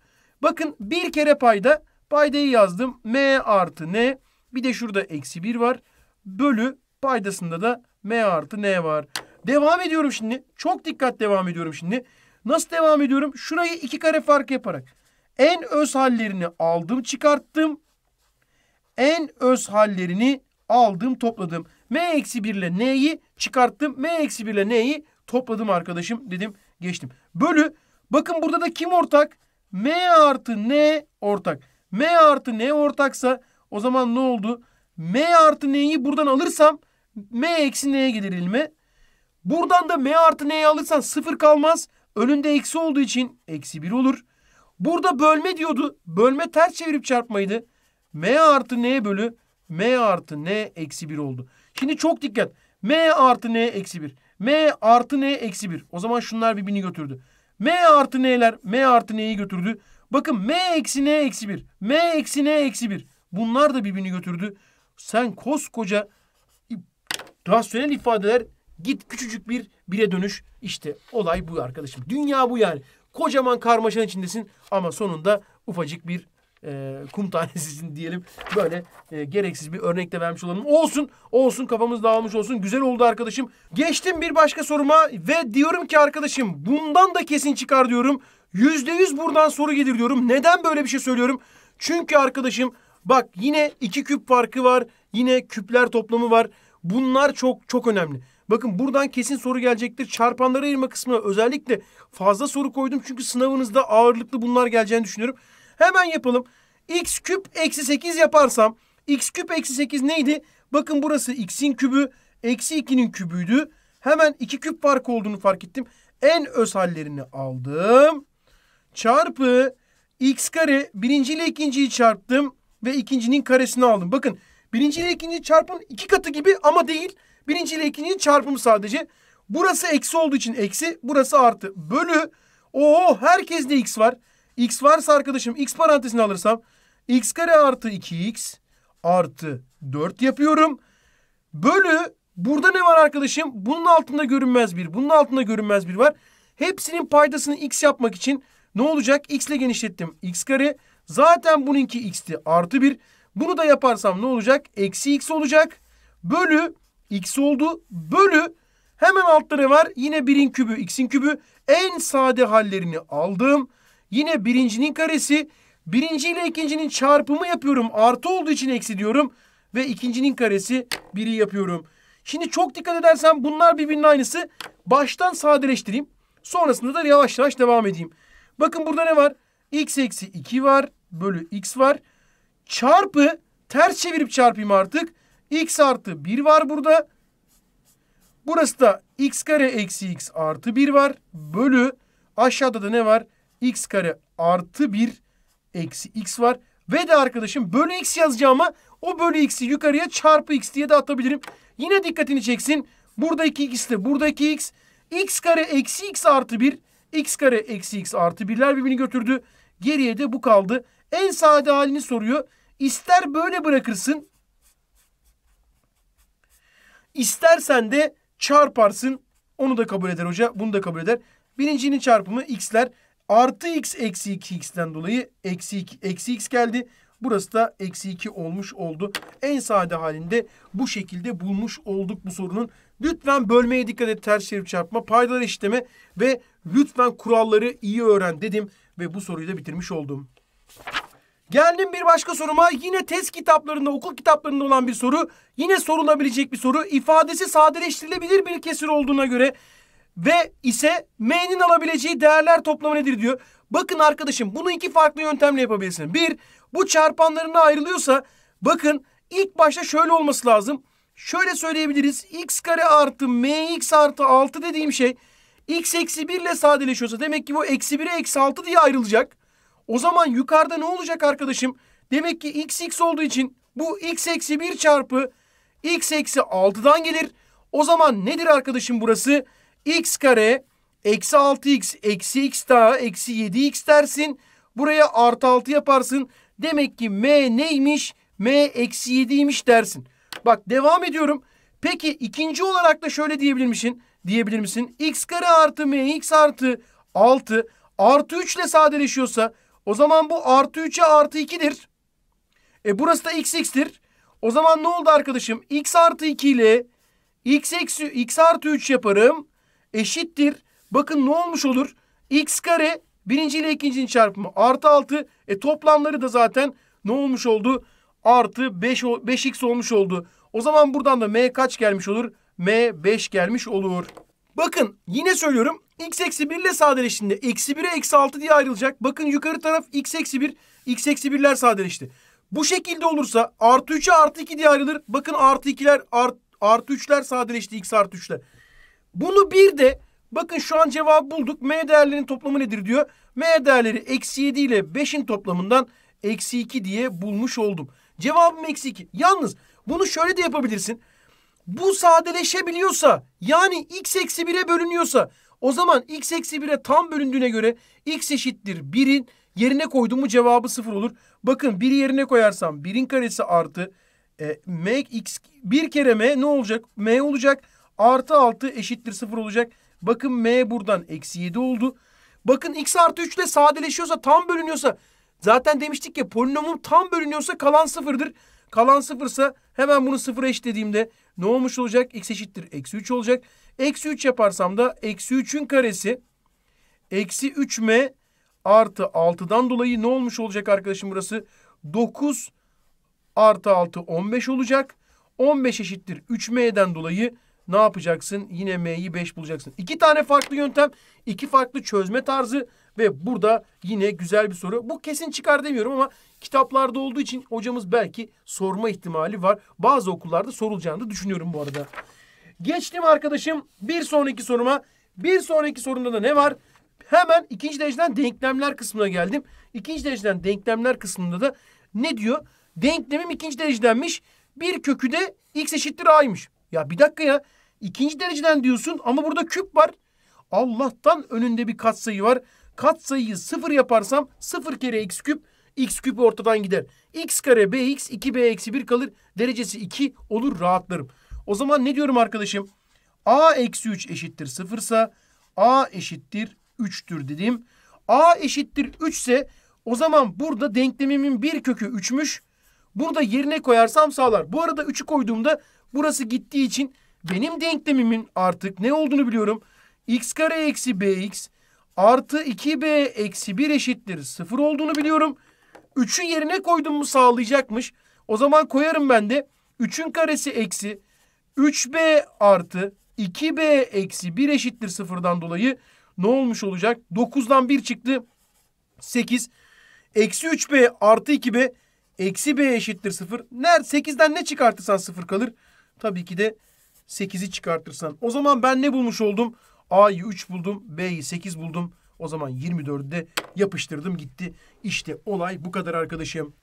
Bakın bir kere payda. Paydayı yazdım. M artı n. Bir de şurada eksi bir var. Bölü paydasında da m artı n var. Devam ediyorum şimdi. Çok dikkat devam ediyorum şimdi. Nasıl devam ediyorum? Şurayı iki kare fark yaparak. En öz hallerini aldım çıkarttım. En öz hallerini aldım topladım. M eksi bir ile n'yi çıkarttım. M eksi bir ile n'yi topladım arkadaşım. Dedim geçtim. Bölü. Bakın burada da kim ortak? M artı n ortak. M artı n ortaksa o zaman ne oldu? M artı n'yi buradan alırsam m eksi n'ye gelir ilme. Buradan da m artı n'yi alırsan sıfır kalmaz. Önünde eksi olduğu için eksi bir olur. Burada bölme diyordu. Bölme ters çevirip çarpmaydı. M artı n bölü m artı n eksi bir oldu. Şimdi çok dikkat. M artı n eksi bir. M artı n eksi bir. O zaman şunlar birbirini götürdü. M artı n'ler M artı n'yi götürdü. Bakın M eksi n eksi bir. M eksi n eksi bir. Bunlar da birbirini götürdü. Sen koskoca rasyonel ifadeler git küçücük bir bire dönüş. İşte olay bu arkadaşım. Dünya bu yani. Kocaman karmaşanın içindesin ama sonunda ufacık bir e, kum tanesisin diyelim. Böyle e, gereksiz bir örnekle vermiş olalım. Olsun olsun, kafamız dağılmış olsun. Güzel oldu arkadaşım. Geçtim bir başka soruma ve diyorum ki arkadaşım bundan da kesin çıkar diyorum. Yüzde yüz buradan soru gelir diyorum. Neden böyle bir şey söylüyorum? Çünkü arkadaşım bak yine iki küp farkı var. Yine küpler toplamı var. Bunlar çok çok önemli. Bakın buradan kesin soru gelecektir. Çarpanları ayırma kısmına özellikle fazla soru koydum. Çünkü sınavınızda ağırlıklı bunlar geleceğini düşünüyorum. Hemen yapalım. X küp eksi sekiz yaparsam. X küp eksi sekiz neydi? Bakın burası x'in kübü. Eksi ikinin kübüydü. Hemen iki küp farkı olduğunu fark ettim. En öz hallerini aldım. Çarpı x kare. Birinci ile ikinciyi çarptım. Ve ikincinin karesini aldım. Bakın birinci ile ikinci çarpın iki katı gibi ama değil. Birinci ile ikincinin çarpımı sadece. Burası eksi olduğu için eksi. Burası artı. Bölü. Oo, herkes de x var. X varsa arkadaşım x parantezini alırsam. X kare artı iki x artı dört yapıyorum. Bölü. Burada ne var arkadaşım? Bunun altında görünmez bir. Bunun altında görünmez bir var. Hepsinin paydasını x yapmak için ne olacak? X ile genişlettim. X kare. Zaten bununki x'ti. Artı bir. Bunu da yaparsam ne olacak? Eksi x olacak. Bölü. X oldu. Bölü. Hemen altta ne var? Yine birin kübü. X'in kübü. En sade hallerini aldım. Yine birincinin karesi. Birinci ile ikincinin çarpımı yapıyorum. Artı olduğu için eksi diyorum. Ve ikincinin karesi biri yapıyorum. Şimdi çok dikkat edersen bunlar birbirinin aynısı. Baştan sadeleştireyim. Sonrasında da yavaş yavaş devam edeyim. Bakın burada ne var? X eksi iki var. Bölü x var. Çarpı. Ters çevirip çarpayım artık. X artı bir var burada. Burası da x kare eksi x artı bir var. Bölü. Aşağıda da ne var? X kare artı bir eksi x var. Ve de arkadaşım bölü x yazacağıma o bölü x'i yukarıya çarpı x diye de atabilirim. Yine dikkatini çeksin. Burada iki x de burada iki x. X kare eksi x artı bir. X kare eksi x artı birler birbirini götürdü. Geriye de bu kaldı. En sade halini soruyor. İster böyle bırakırsın. İstersen de çarparsın. Onu da kabul eder hoca. Bunu da kabul eder. Birincinin çarpımı x'ler. Artı x eksi iki x'den dolayı eksi iki, eksi x geldi. Burası da eksi iki olmuş oldu. En sade halinde bu şekilde bulmuş olduk bu sorunun. Lütfen bölmeye dikkat et. Ters çevirip çarpma. Paydalar eşitleme ve lütfen kuralları iyi öğren dedim. Ve bu soruyu da bitirmiş oldum. Geldim bir başka soruma. Yine test kitaplarında, okul kitaplarında olan bir soru. Yine sorulabilecek bir soru. İfadesi sadeleştirilebilir bir kesir olduğuna göre ve ise m'nin alabileceği değerler toplamı nedir diyor. Bakın arkadaşım bunu iki farklı yöntemle yapabilirsin. Bir, bu çarpanlarına ayrılıyorsa bakın ilk başta şöyle olması lazım. Şöyle söyleyebiliriz. X kare artı mx artı altı dediğim şey x eksi bir ile sadeleşiyorsa demek ki bu eksi bire eksi altı diye ayrılacak. O zaman yukarıda ne olacak arkadaşım? Demek ki x x olduğu için bu x eksi bir çarpı x eksi altıdan gelir. O zaman nedir arkadaşım burası? X kare eksi altı x eksi x daha eksi yedi x dersin. Buraya artı altı yaparsın. Demek ki m neymiş? M eksi yediymiş dersin. Bak devam ediyorum. Peki ikinci olarak da şöyle diyebilir misin? Diyebilir misin? X kare artı mx artı altı artı üç ile sadeleşiyorsa o zaman bu artı üçe artı ikidir. E burası da xx'tir. O zaman ne oldu arkadaşım? X artı iki ile x, eksi, x artı üç yaparım. Eşittir. Bakın ne olmuş olur? X kare birinci ile ikincinin çarpımı artı altı. E toplamları da zaten ne olmuş oldu? Artı beş, beş x olmuş oldu. O zaman buradan da m kaç gelmiş olur? M beş gelmiş olur. Bakın yine söylüyorum. X eksi bir ile sadeleştiğinde eksi bire eksi altı diye ayrılacak. Bakın yukarı taraf x eksi bir. X eksi birler sadeleşti. Bu şekilde olursa artı üçe artı iki diye ayrılır. Bakın artı ikiler art, artı üçler sadeleşti. X artı üçler. Bunu bir de bakın şu an cevabı bulduk. M değerlerinin toplamı nedir diyor. M değerleri eksi yedi ile beşin toplamından eksi iki diye bulmuş oldum. Cevabım eksi iki. Yalnız bunu şöyle de yapabilirsin. Bu sadeleşebiliyorsa yani x eksi bire bölünüyorsa O zaman x eksi bire tam bölündüğüne göre x eşittir birin yerine koyduğumu cevabı sıfır olur. Bakın biri yerine koyarsam birin karesi artı e, m x bir kere m ne olacak? M olacak. Artı altı eşittir sıfır olacak. Bakın m buradan eksi yedi oldu. Bakın x artı üç ile sadeleşiyorsa, tam bölünüyorsa, zaten demiştik ya polinomum tam bölünüyorsa kalan sıfırdır. Kalan sıfırsa hemen bunu sıfıra eşitlediğimde ne olmuş olacak? X eşittir eksi üç olacak. Eksi üç yaparsam da eksi üçün karesi eksi üç m artı altıdan dolayı ne olmuş olacak arkadaşım burası? dokuz artı altı on beş olacak. on beş eşittir üç m'den dolayı ne yapacaksın? Yine m'yi beş bulacaksın. İki tane farklı yöntem, iki farklı çözme tarzı ve burada yine güzel bir soru. Bu kesin çıkar demiyorum ama kitaplarda olduğu için hocamız belki sorma ihtimali var. Bazı okullarda sorulacağını da düşünüyorum bu arada. Geçtim arkadaşım bir sonraki soruma. Bir sonraki sorumda da ne var? Hemen ikinci dereceden denklemler kısmına geldim. İkinci dereceden denklemler kısmında da ne diyor? Denklemim ikinci derecedenmiş. Bir kökü de x eşittir a'ymış. Ya bir dakika ya. İkinci dereceden diyorsun ama burada küp var. Allah'tan önünde bir katsayı var. Katsayıyı sıfır yaparsam sıfır kere x küp. X küp ortadan gider. X kare bx iki b eksi bir kalır. Derecesi iki olur, rahatlarım. O zaman ne diyorum arkadaşım? A eksi üç eşittir sıfır ise a eşittir üçtür dedim. A eşittir üç ise o zaman burada denklemimin bir kökü üçmüş. Burada yerine koyarsam sağlar. Bu arada üçü koyduğumda burası gittiği için benim denklemimin artık ne olduğunu biliyorum. X kare eksi bx artı iki b eksi bir eşittir sıfır olduğunu biliyorum. üçü yerine koydum mu sağlayacakmış. O zaman koyarım ben de. üçün karesi eksi üç b artı iki b eksi bir eşittir sıfırdan dolayı ne olmuş olacak? dokuzdan bir çıktı. sekiz. Eksi üç b artı iki b eksi b eşittir sıfır. Nerede? sekizden ne çıkartırsan sıfır kalır. Tabii ki de sekizi çıkartırsan. O zaman ben ne bulmuş oldum? A'yı üç buldum. B'yi sekiz buldum. O zaman yirmi dördü de yapıştırdım gitti. İşte olay bu kadar arkadaşım.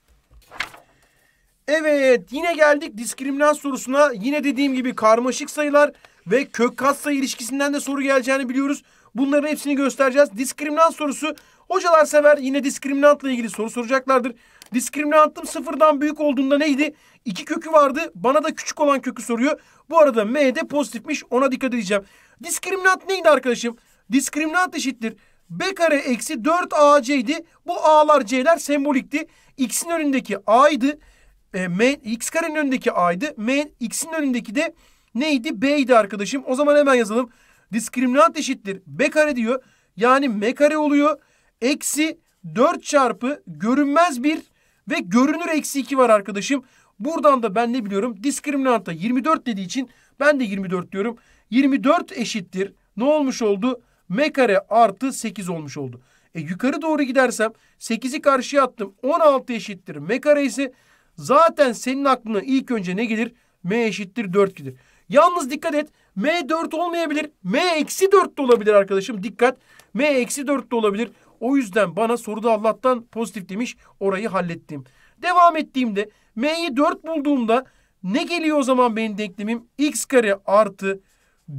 Evet, yine geldik diskriminant sorusuna. Yine dediğim gibi karmaşık sayılar ve kök katsayı ilişkisinden de soru geleceğini biliyoruz. Bunların hepsini göstereceğiz. Diskriminant sorusu hocalar sever. Yine diskriminantla ilgili soru soracaklardır. Diskriminantım sıfırdan büyük olduğunda neydi? İki kökü vardı. Bana da küçük olan kökü soruyor. Bu arada m de pozitifmiş. Ona dikkat edeceğim. Diskriminant neydi arkadaşım? Diskriminant eşittir b kare eksi dört a c idi. Bu a'lar c'ler sembolikti. X'in önündeki a'ydı. E, m, x karenin önündeki a'ydı. M, x'in önündeki de neydi? B'ydi arkadaşım. O zaman hemen yazalım. Diskriminant eşittir b kare diyor. Yani m kare oluyor. Eksi dört çarpı görünmez bir ve görünür eksi iki var arkadaşım. Buradan da ben ne biliyorum? Diskriminanta yirmi dört dediği için ben de yirmi dört diyorum. yirmi dört eşittir. Ne olmuş oldu? M kare artı sekiz olmuş oldu. E, yukarı doğru gidersem sekizi karşıya attım. on altı eşittir m kare ise zaten senin aklına ilk önce ne gelir? M eşittir dört gelir. Yalnız dikkat et. M dört olmayabilir. M eksi dört de olabilir arkadaşım. Dikkat. M eksi dört de olabilir. O yüzden bana soruda Allah'tan pozitif demiş. Orayı hallettim. Devam ettiğimde m'yi dört bulduğumda ne geliyor o zaman benim denklemim? X kare artı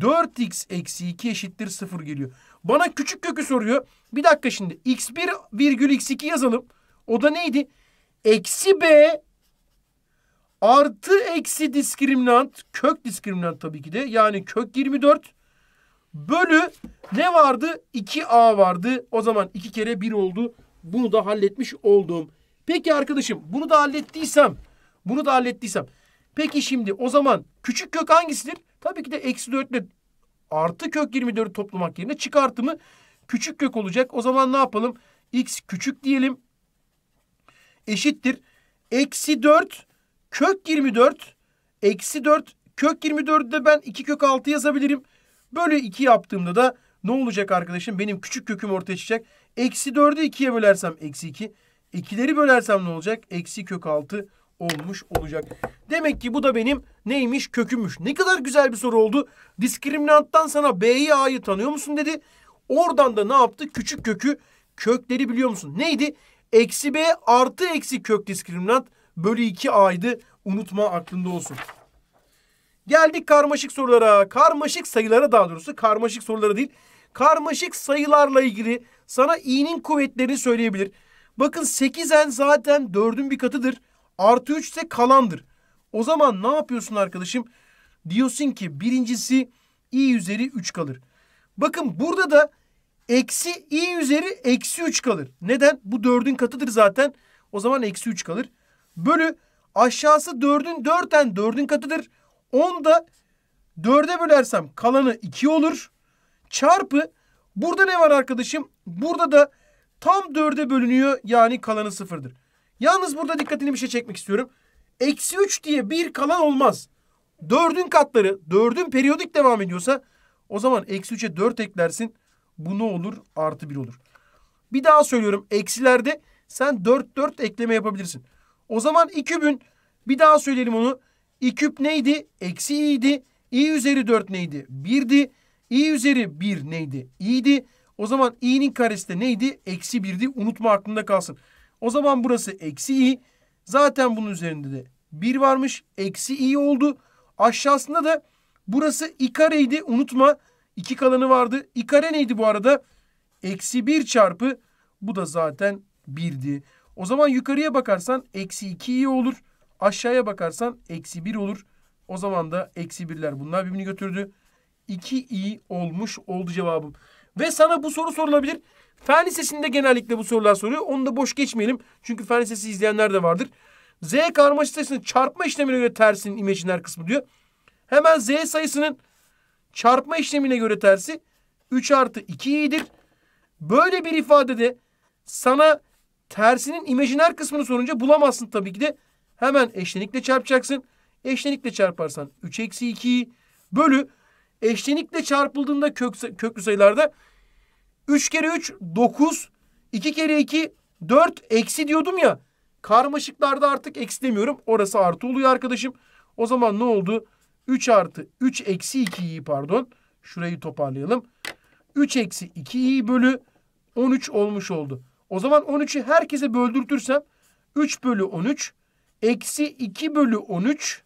dört x eksi iki eşittir sıfır geliyor. Bana küçük kökü soruyor. Bir dakika şimdi. x bir virgül x iki yazalım. O da neydi? Eksi b artı eksi diskriminant. Kök diskriminant tabii ki de. Yani kök yirmi dört bölü ne vardı? iki a vardı. O zaman iki kere bir oldu. Bunu da halletmiş oldum. Peki arkadaşım bunu da hallettiysem. Bunu da hallettiysem. Peki şimdi o zaman küçük kök hangisidir? Tabii ki de eksi dört ile artı kök yirmi dördü toplamak yerine çıkartımı küçük kök olacak. O zaman ne yapalım? X küçük diyelim. Eşittir. Eksi dört kök yirmi dört. Eksi dört kök yirmi dördü de ben iki kök altı yazabilirim. Böyle iki yaptığımda da ne olacak arkadaşım? Benim küçük köküm ortaya çıkacak. Eksi dördü ikiye bölersem eksi iki. ikileri bölersem ne olacak? Eksi kök altı olmuş olacak. Demek ki bu da benim neymiş? Kökümmüş. Ne kadar güzel bir soru oldu. Diskriminanttan sana b'yi a'yı tanıyor musun dedi. Oradan da ne yaptı? Küçük kökü, kökleri biliyor musun? Neydi? Eksi b artı eksi kök diskriminant bölü iki a'ydı. Unutma, aklında olsun. Geldik karmaşık sorulara. Karmaşık sayılara, daha doğrusu karmaşık sorulara değil. karmaşık sayılarla ilgili sana i'nin kuvvetlerini söyleyebilir. Bakın sekiz n zaten dördün bir katıdır. Artı üç ise kalandır. O zaman ne yapıyorsun arkadaşım? Diyorsun ki birincisi i üzeri üç kalır. Bakın burada da eksi i üzeri eksi üç kalır. Neden? Bu dördün katıdır zaten. O zaman eksi üç kalır. Bölü aşağısı dördün dört n dördün katıdır. on da dörde bölersem kalanı iki olur. Çarpı burada ne var arkadaşım? Burada da tam dörde bölünüyor. Yani kalanı sıfırdır. Yalnız burada dikkatini bir şey çekmek istiyorum. Eksi üç diye bir kalan olmaz. dördün katları dördün periyodik devam ediyorsa o zaman eksi üçe dört eklersin. Bu ne olur? Artı bir olur. Bir daha söylüyorum. Eksilerde sen dört dört ekleme yapabilirsin. O zaman i küpün, bir daha söyleyelim onu. i küp neydi? Eksi i'ydi. i üzeri dört neydi? birdi. i üzeri bir neydi? i'ydi. O zaman i'nin karesi de neydi? Eksi birdi. Unutma, aklında kalsın. O zaman burası eksi i. Zaten bunun üzerinde de bir varmış. Eksi i oldu. Aşağısında da burası i kareydi. Unutma. iki kalanı vardı. i kare neydi bu arada? Eksi bir çarpı. Bu da zaten birdi. O zaman yukarıya bakarsan eksi iki i olur. Aşağıya bakarsan eksi bir olur. O zaman da eksi birler bunlar birbirini götürdü. iki i olmuş oldu cevabım. Ve sana bu soru sorulabilir. Fen Lisesi'nde genellikle bu sorular soruyor. Onu da boş geçmeyelim. Çünkü Fen Lisesi izleyenler de vardır. Z karmaşık sayısının çarpma işlemine göre tersinin imajiner kısmı diyor. Hemen Z sayısının çarpma işlemine göre tersi üç artı iki i'dir. Böyle bir ifadede sana tersinin imajiner kısmını sorunca bulamazsın tabii ki de. Hemen eşlenikle çarpacaksın. Eşlenikle çarparsan üç eksi iki i bölü. Eşlenikle çarpıldığında kök, köklü sayılarda üç kere üç dokuz, iki kere iki dört, eksi diyordum ya. Karmaşıklarda artık eksi demiyorum. Orası artı oluyor arkadaşım. O zaman ne oldu? üç artı üç eksi iki i'yi, pardon. Şurayı toparlayalım. üç eksi iki i'yi bölü on üç olmuş oldu. O zaman on üçü herkese böldürtürsem üç bölü on üç eksi iki bölü on üç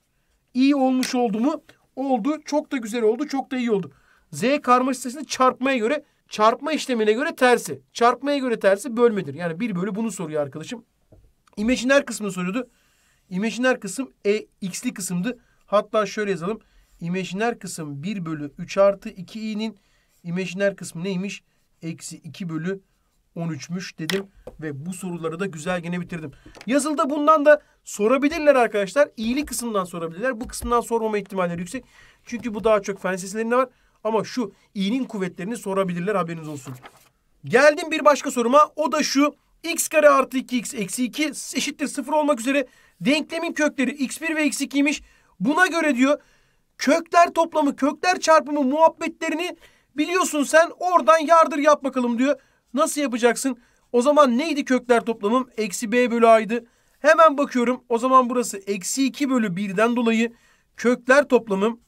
i olmuş oldu mu? Oldu. Çok da güzel oldu. Çok da iyi oldu. Z karmaşık sayısının çarpmaya göre, çarpma işlemine göre tersi. Çarpmaya göre tersi bölmedir. Yani bir bölü bunu soruyor arkadaşım. İmajiner kısmını soruyordu. İmajiner kısım e, x'li kısımdı. Hatta şöyle yazalım. İmajiner kısım bir bölü üç artı iki i'nin imajiner kısmı neymiş? Eksi iki bölü on üçmüş dedim. Ve bu soruları da güzel gene bitirdim. Yazılıda bundan da sorabilirler arkadaşlar. İyili kısımdan sorabilirler. Bu kısımdan sormama ihtimalleri yüksek. Çünkü bu daha çok fen liseslerinde var. Ama şu i'nin kuvvetlerini sorabilirler, haberiniz olsun. Geldim bir başka soruma. O da şu. X kare artı iki x eksi iki eşittir sıfır olmak üzere denklemin kökleri x bir ve x iki'ymiş. Buna göre diyor kökler toplamı, kökler çarpımı muhabbetlerini biliyorsun sen, oradan yardır yap bakalım diyor. Nasıl yapacaksın? O zaman neydi kökler toplamım? Eksi b bölü a'ydı. Hemen bakıyorum. O zaman burası eksi iki bölü birden dolayı kökler toplamım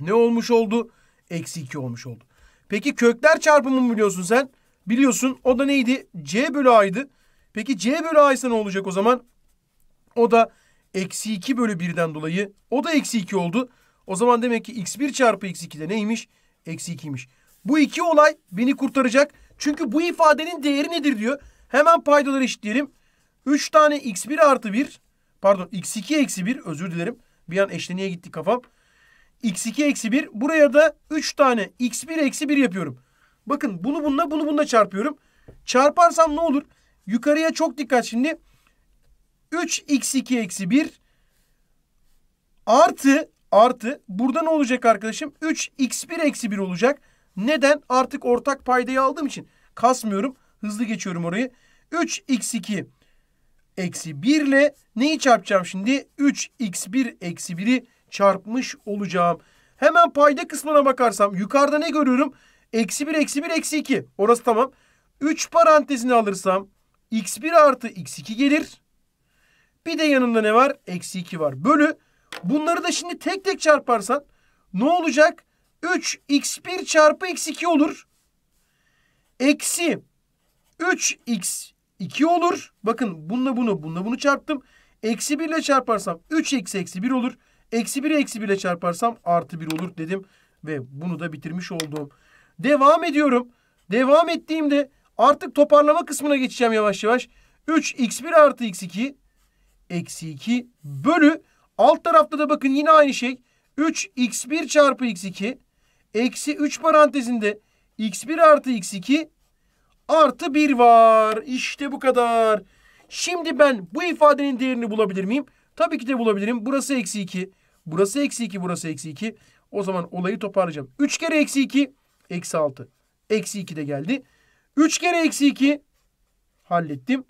ne olmuş oldu? Eksi iki olmuş oldu. Peki kökler çarpımı biliyorsun sen. Biliyorsun, o da neydi? C bölü a'ydı. Peki C bölü a ise ne olacak o zaman? O da eksi iki bölü birden dolayı. O da eksi iki oldu. O zaman demek ki x bir çarpı x iki de neymiş? Eksi ikiymiş. Bu iki olay beni kurtaracak. Çünkü bu ifadenin değeri nedir diyor. Hemen paydaları eşitleyelim. üç tane x bir artı bir. Pardon, x iki eksi bir. Özür dilerim. Bir an eşleniğe gitti kafam. x iki eksi bir. Buraya da üç tane x bir eksi bir yapıyorum. Bakın bunu bununla, bunu bununla çarpıyorum. Çarparsam ne olur? Yukarıya çok dikkat şimdi. üç x iki eksi bir artı artı. Burada ne olacak arkadaşım? üç x bir eksi bir olacak. Neden? Artık ortak paydayı aldığım için kasmıyorum. Hızlı geçiyorum orayı. üç x iki eksi bir ile neyi çarpacağım şimdi? üç x bir eksi bir'i çarpmış olacağım. Hemen payda kısmına bakarsam yukarıda ne görüyorum? Eksi bir, eksi bir, eksi iki. Orası tamam. üç parantezini alırsam x bir artı x iki gelir. Bir de yanında ne var? Eksi iki var. Bölü. Bunları da şimdi tek tek çarparsan ne olacak? üç x bir çarpı x iki olur. Eksi üç x iki olur. Bakın bununla bunu, bununla bunu çarptım. Eksi bir ile çarparsam üç eksi eksi bir olur. Eksi bir eksi bir ile çarparsam artı bir olur dedim. Ve bunu da bitirmiş oldum. Devam ediyorum. Devam ettiğimde artık toparlama kısmına geçeceğim yavaş yavaş. üç x bir artı x iki eksi iki bölü. Alt tarafta da bakın yine aynı şey. üç x bir çarpı x iki eksi üç parantezinde x bir artı x iki artı bir var. İşte bu kadar. Şimdi ben bu ifadenin değerini bulabilir miyim? Tabii ki de bulabilirim. Burası eksi iki. Burası eksi iki. Burası eksi iki. O zaman olayı toparlayacağım. üç kere eksi iki. Eksi altı. Eksi iki de geldi. üç kere eksi iki. Hallettim.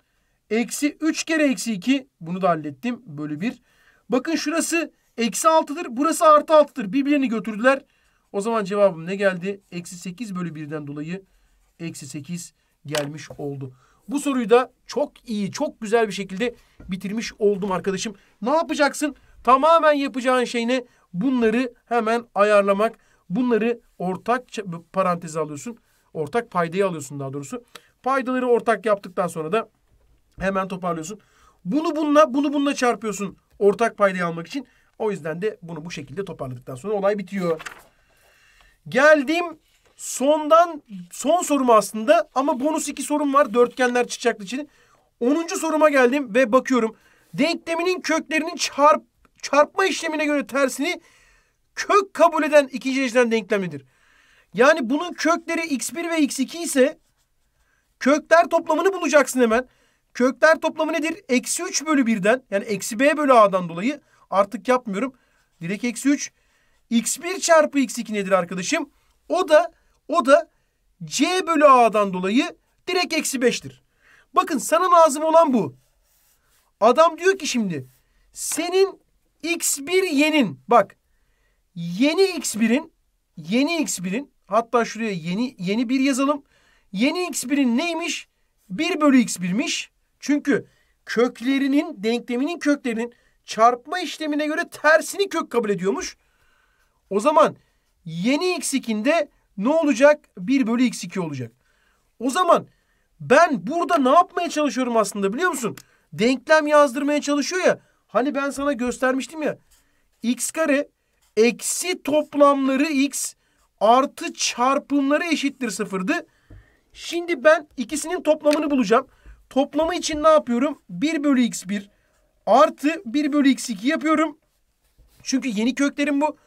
Eksi üç kere eksi iki. Bunu da hallettim. Bölü bir. Bakın şurası eksi altıdır. Burası artı altıdır. Birbirlerini götürdüler. O zaman cevabım ne geldi? Eksi sekiz bölü birden dolayı eksi sekiz gelmiş oldu. Bu soruyu da çok iyi, çok güzel bir şekilde bitirmiş oldum arkadaşım. Ne yapacaksın? Tamamen yapacağın şey ne? Bunları hemen ayarlamak. Bunları ortak paranteze alıyorsun. Ortak paydayı alıyorsun daha doğrusu. Paydaları ortak yaptıktan sonra da hemen toparlıyorsun. Bunu bununla, bunu bununla çarpıyorsun ortak paydayı almak için. O yüzden de bunu bu şekilde toparladıktan sonra olay bitiyor. Geldim sondan son soruma aslında ama bonus iki sorum var. Dörtgenler çıkacaklı için. onuncu soruma geldim ve bakıyorum. Denkleminin köklerinin çarp, çarpma işlemine göre tersini kök kabul eden ikinci dereceden denklemidir. Yani bunun kökleri x bir ve x iki ise kökler toplamını bulacaksın hemen. Kökler toplamı nedir? Eksi üç bölü birden yani eksi b bölü a'dan dolayı artık yapmıyorum. Direkt eksi üç. x bir çarpı x iki nedir arkadaşım? O da o da c bölü a'dan dolayı direkt eksi beştir. Bakın sana lazım olan bu. Adam diyor ki şimdi senin x bir yenin bak yeni x birin yeni x birin hatta şuraya yeni yeni bir yazalım. Yeni x birin neymiş? bir bölü x birmiş. Çünkü köklerinin denkleminin köklerinin çarpma işlemine göre tersini kök kabul ediyormuş. O zaman yeni x ikinde ne olacak? bir bölü x iki olacak. O zaman ben burada ne yapmaya çalışıyorum aslında biliyor musun? Denklem yazdırmaya çalışıyor ya. Hani ben sana göstermiştim ya. X kare eksi toplamları x artı çarpımları eşittir sıfırdı. Şimdi ben ikisinin toplamını bulacağım. Toplamı için ne yapıyorum? bir bölü x bir artı bir bölü x iki yapıyorum. Çünkü yeni köklerim bu.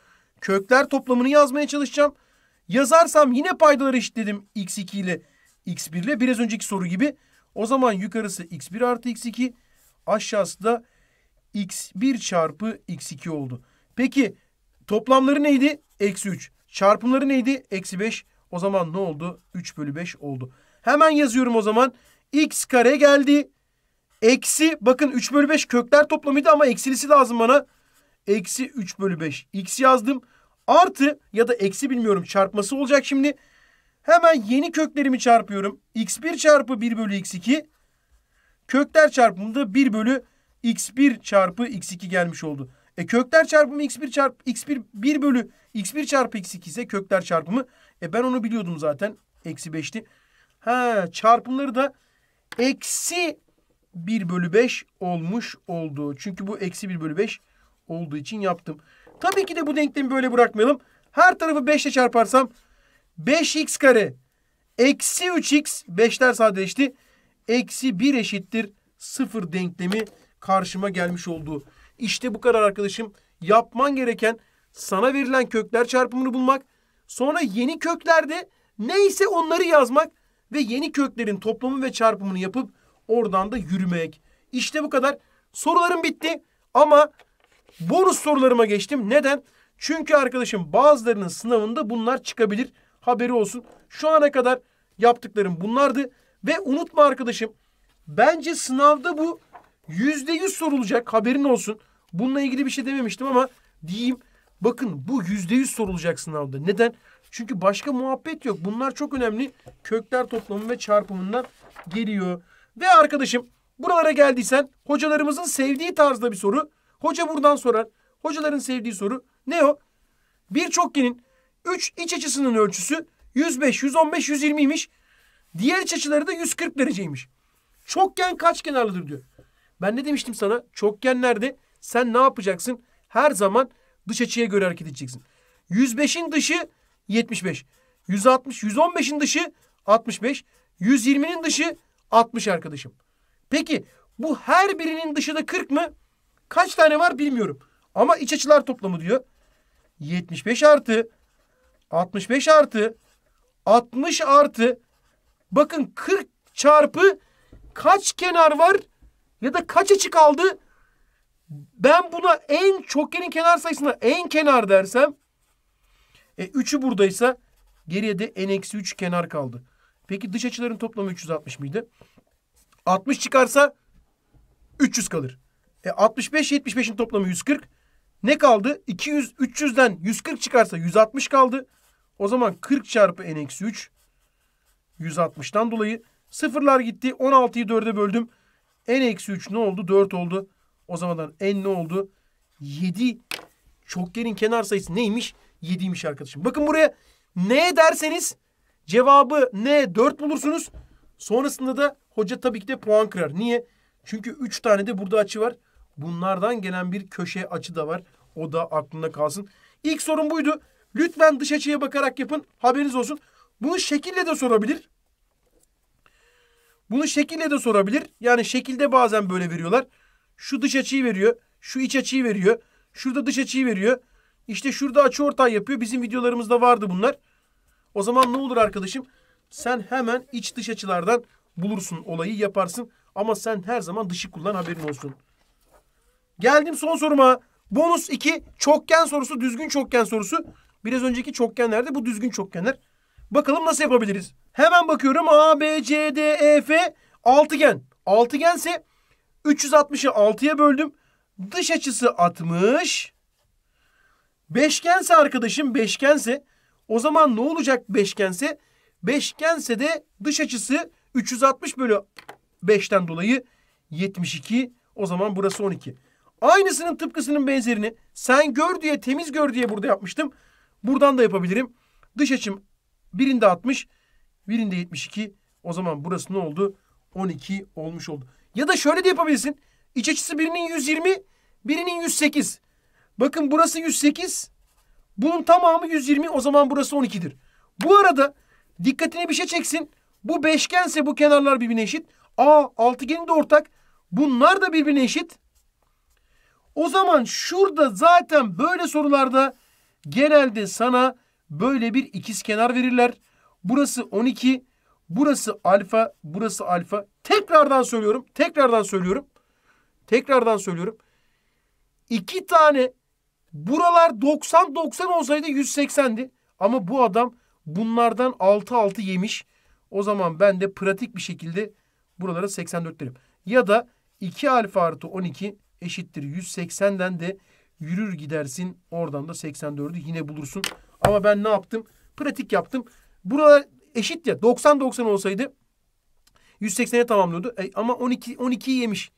Kökler toplamını yazmaya çalışacağım. Yazarsam yine paydaları eşitledim x iki ile x bir ile. Biraz önceki soru gibi. O zaman yukarısı x bir artı x iki. Aşağısı da x bir çarpı x iki oldu. Peki toplamları neydi? Eksi üç. Çarpımları neydi? Eksi beş. O zaman ne oldu? üç bölü beş oldu. Hemen yazıyorum o zaman. X kare geldi. Eksi bakın üç bölü beş kökler toplamıydı ama eksilisi lazım bana. Eksi üç bölü beş x yazdım. Artı ya da eksi bilmiyorum çarpması olacak şimdi. Hemen yeni köklerimi çarpıyorum. x bir çarpı bir bölü x iki. Kökler çarpımında bir bölü x bir çarpı x iki gelmiş oldu. E kökler çarpımı x bir çarpı x bir bir bölü x bir çarpı x iki ise kökler çarpımı. E ben onu biliyordum zaten. Eksi beşti. Ha çarpımları da eksi bir bölü beş olmuş oldu. Çünkü bu eksi bir bölü beş olduğu için yaptım. Tabii ki de bu denklemi böyle bırakmayalım. Her tarafı beş ile çarparsam beş x kare eksi üç x beşler sadeleşti. Eksi bir eşittir sıfır denklemi karşıma gelmiş oldu. İşte bu kadar arkadaşım. Yapman gereken sana verilen kökler çarpımını bulmak. Sonra yeni köklerde neyse onları yazmak ve yeni köklerin toplamı ve çarpımını yapıp oradan da yürümek. İşte bu kadar. Sorularım bitti ama bonus sorularıma geçtim. Neden? Çünkü arkadaşım bazılarının sınavında bunlar çıkabilir. Haberi olsun. Şu ana kadar yaptıklarım bunlardı. Ve unutma arkadaşım. Bence sınavda bu yüzde yüz sorulacak. Haberin olsun. Bununla ilgili bir şey dememiştim ama diyeyim. Bakın bu yüzde yüz sorulacak sınavda. Neden? Çünkü başka muhabbet yok. Bunlar çok önemli. Kökler toplamı ve çarpımından geliyor. Ve arkadaşım buralara geldiysen hocalarımızın sevdiği tarzda bir soru. Hoca buradan sorar. Hocaların sevdiği soru ne o? Bir çokgenin üç iç açısının ölçüsü yüz beş, yüz on beş, yüz yirmiymiş. Diğer iç açıları da yüz kırk dereceymiş. Çokgen kaç kenarlıdır diyor. Ben ne demiştim sana? Çokgenlerde sen ne yapacaksın? Her zaman dış açıya göre hareket edeceksin. yüz beşin dışı yetmiş beş. yüz altmış. yüz on beşin dışı altmış beş. yüz yirminin dışı altmış arkadaşım. Peki bu her birinin dışı da kırk mı? Kaç tane var bilmiyorum. Ama iç açılar toplamı diyor. yetmiş beş artı altmış beş artı altmış artı, bakın kırk çarpı kaç kenar var ya da kaç açı kaldı? Ben buna en çokgenin kenar sayısına en kenar dersem, e, üçü buradaysa geriye de en eksi üç kenar kaldı. Peki dış açıların toplamı üç yüz altmış mıydı? altmış çıkarsa üç yüz kalır. E, altmış beş yetmiş beşin toplamı yüz kırk. Ne kaldı? iki yüz, üç yüzden yüz kırk çıkarsa yüz altmış kaldı. O zaman kırk çarpı en eksi üç yüz altmıştan dolayı sıfırlar gitti. on altıyı dörde böldüm. en eksi üç ne oldu? dört oldu. O zamandan en ne oldu? yedi. Çokgenin kenar sayısı neymiş? yediymiş arkadaşım. Bakın buraya ne derseniz cevabı ne? dört bulursunuz. Sonrasında da hoca tabii ki de puan kırar. Niye? Çünkü üç tane de burada açı var. Bunlardan gelen bir köşe açı da var. O da aklında kalsın. İlk sorun buydu. Lütfen dış açıya bakarak yapın. Haberiniz olsun. Bunu şekille de sorabilir. Bunu şekille de sorabilir. Yani şekilde bazen böyle veriyorlar. Şu dış açıyı veriyor. Şu iç açıyı veriyor. Şurada dış açıyı veriyor. İşte şurada açı ortağı yapıyor. Bizim videolarımızda vardı bunlar. O zaman ne olur arkadaşım? Sen hemen iç dış açılardan bulursun olayı, yaparsın. Ama sen her zaman dışı kullan, haberin olsun. Geldim son soruma. Bonus iki. Çokgen sorusu. Düzgün çokgen sorusu. Biraz önceki çokgenlerde bu düzgün çokgenler. Bakalım nasıl yapabiliriz? Hemen bakıyorum. A, B, C, D, E, F. Altıgen. Altıgense üç yüz altmışı altıya böldüm. Dış açısı altmış. Beşgense arkadaşım, beşgense o zaman ne olacak beşgense? Beşgense de dış açısı üç yüz altmış bölü beşten dolayı yetmiş iki. O zaman burası on iki. Aynısının tıpkısının benzerini sen gör diye, temiz gör diye burada yapmıştım. Buradan da yapabilirim. Dış açım birinde altmış, birinde yetmiş iki. O zaman burası ne oldu? on iki olmuş oldu. Ya da şöyle de yapabilirsin. İç açısı birinin yüz yirmi, birinin yüz sekiz. Bakın burası yüz sekiz. Bunun tamamı yüz yirmi. O zaman burası on ikidir. Bu arada dikkatine bir şey çeksin. Bu beşgense bu kenarlar birbirine eşit. Aa, altıgenin de ortak. Bunlar da birbirine eşit. O zaman şurada zaten böyle sorularda genelde sana böyle bir ikizkenar verirler. Burası on iki. Burası alfa. Burası alfa. Tekrardan söylüyorum. Tekrardan söylüyorum. Tekrardan söylüyorum. İki tane buralar doksan doksan olsaydı yüz seksendi. Ama bu adam bunlardan altı altı yemiş. O zaman ben de pratik bir şekilde buralara seksen dört derim. Ya da iki alfa artı on iki eşittir yüz seksenden de yürür gidersin. Oradan da seksen dördü yine bulursun. Ama ben ne yaptım? Pratik yaptım. Buralar eşit ya. doksan doksan olsaydı yüz seksene tamamlıyordu. E, ama on iki on ikiyi yemiş.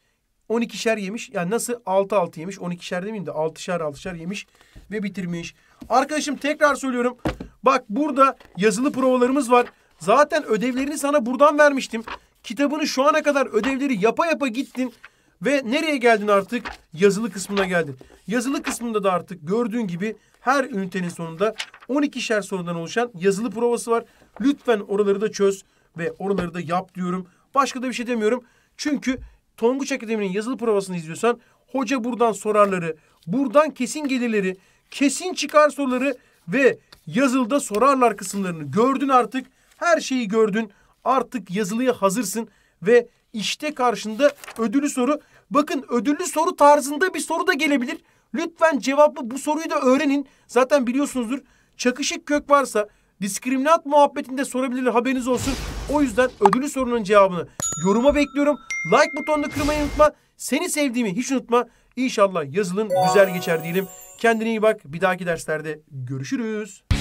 on ikişer yemiş. Yani nasıl? altı altı yemiş. on ikişer demeyeyim de altışar altışar yemiş ve bitirmiş. Arkadaşım tekrar söylüyorum. Bak burada yazılı provalarımız var. Zaten ödevlerini sana buradan vermiştim. Kitabını şu ana kadar ödevleri yapa yapa gittin. Ve nereye geldin artık? Yazılı kısmına geldin. Yazılı kısmında da artık gördüğün gibi her ünitenin sonunda on ikişer sorudan oluşan yazılı provası var. Lütfen oraları da çöz ve oraları da yap diyorum. Başka da bir şey demiyorum. Çünkü Tonguç Akademi'nin yazılı provasını izliyorsan hoca buradan sorarları, buradan kesin gelirleri, kesin çıkar soruları ve yazılıda sorarlar kısımlarını gördün artık. Her şeyi gördün. Artık yazılıya hazırsın ve işte karşında ödüllü soru. Bakın ödüllü soru tarzında bir soru da gelebilir. Lütfen cevaplı bu soruyu da öğrenin. Zaten biliyorsunuzdur, çakışık kök varsa diskriminant muhabbetinde sorabilirler, haberiniz olsun. O yüzden ödüllü sorunun cevabını yoruma bekliyorum. Like butonunu kırmayı unutma. Seni sevdiğimi hiç unutma. İnşallah yazılın güzel geçer diyelim. Kendine iyi bak. Bir dahaki derslerde görüşürüz.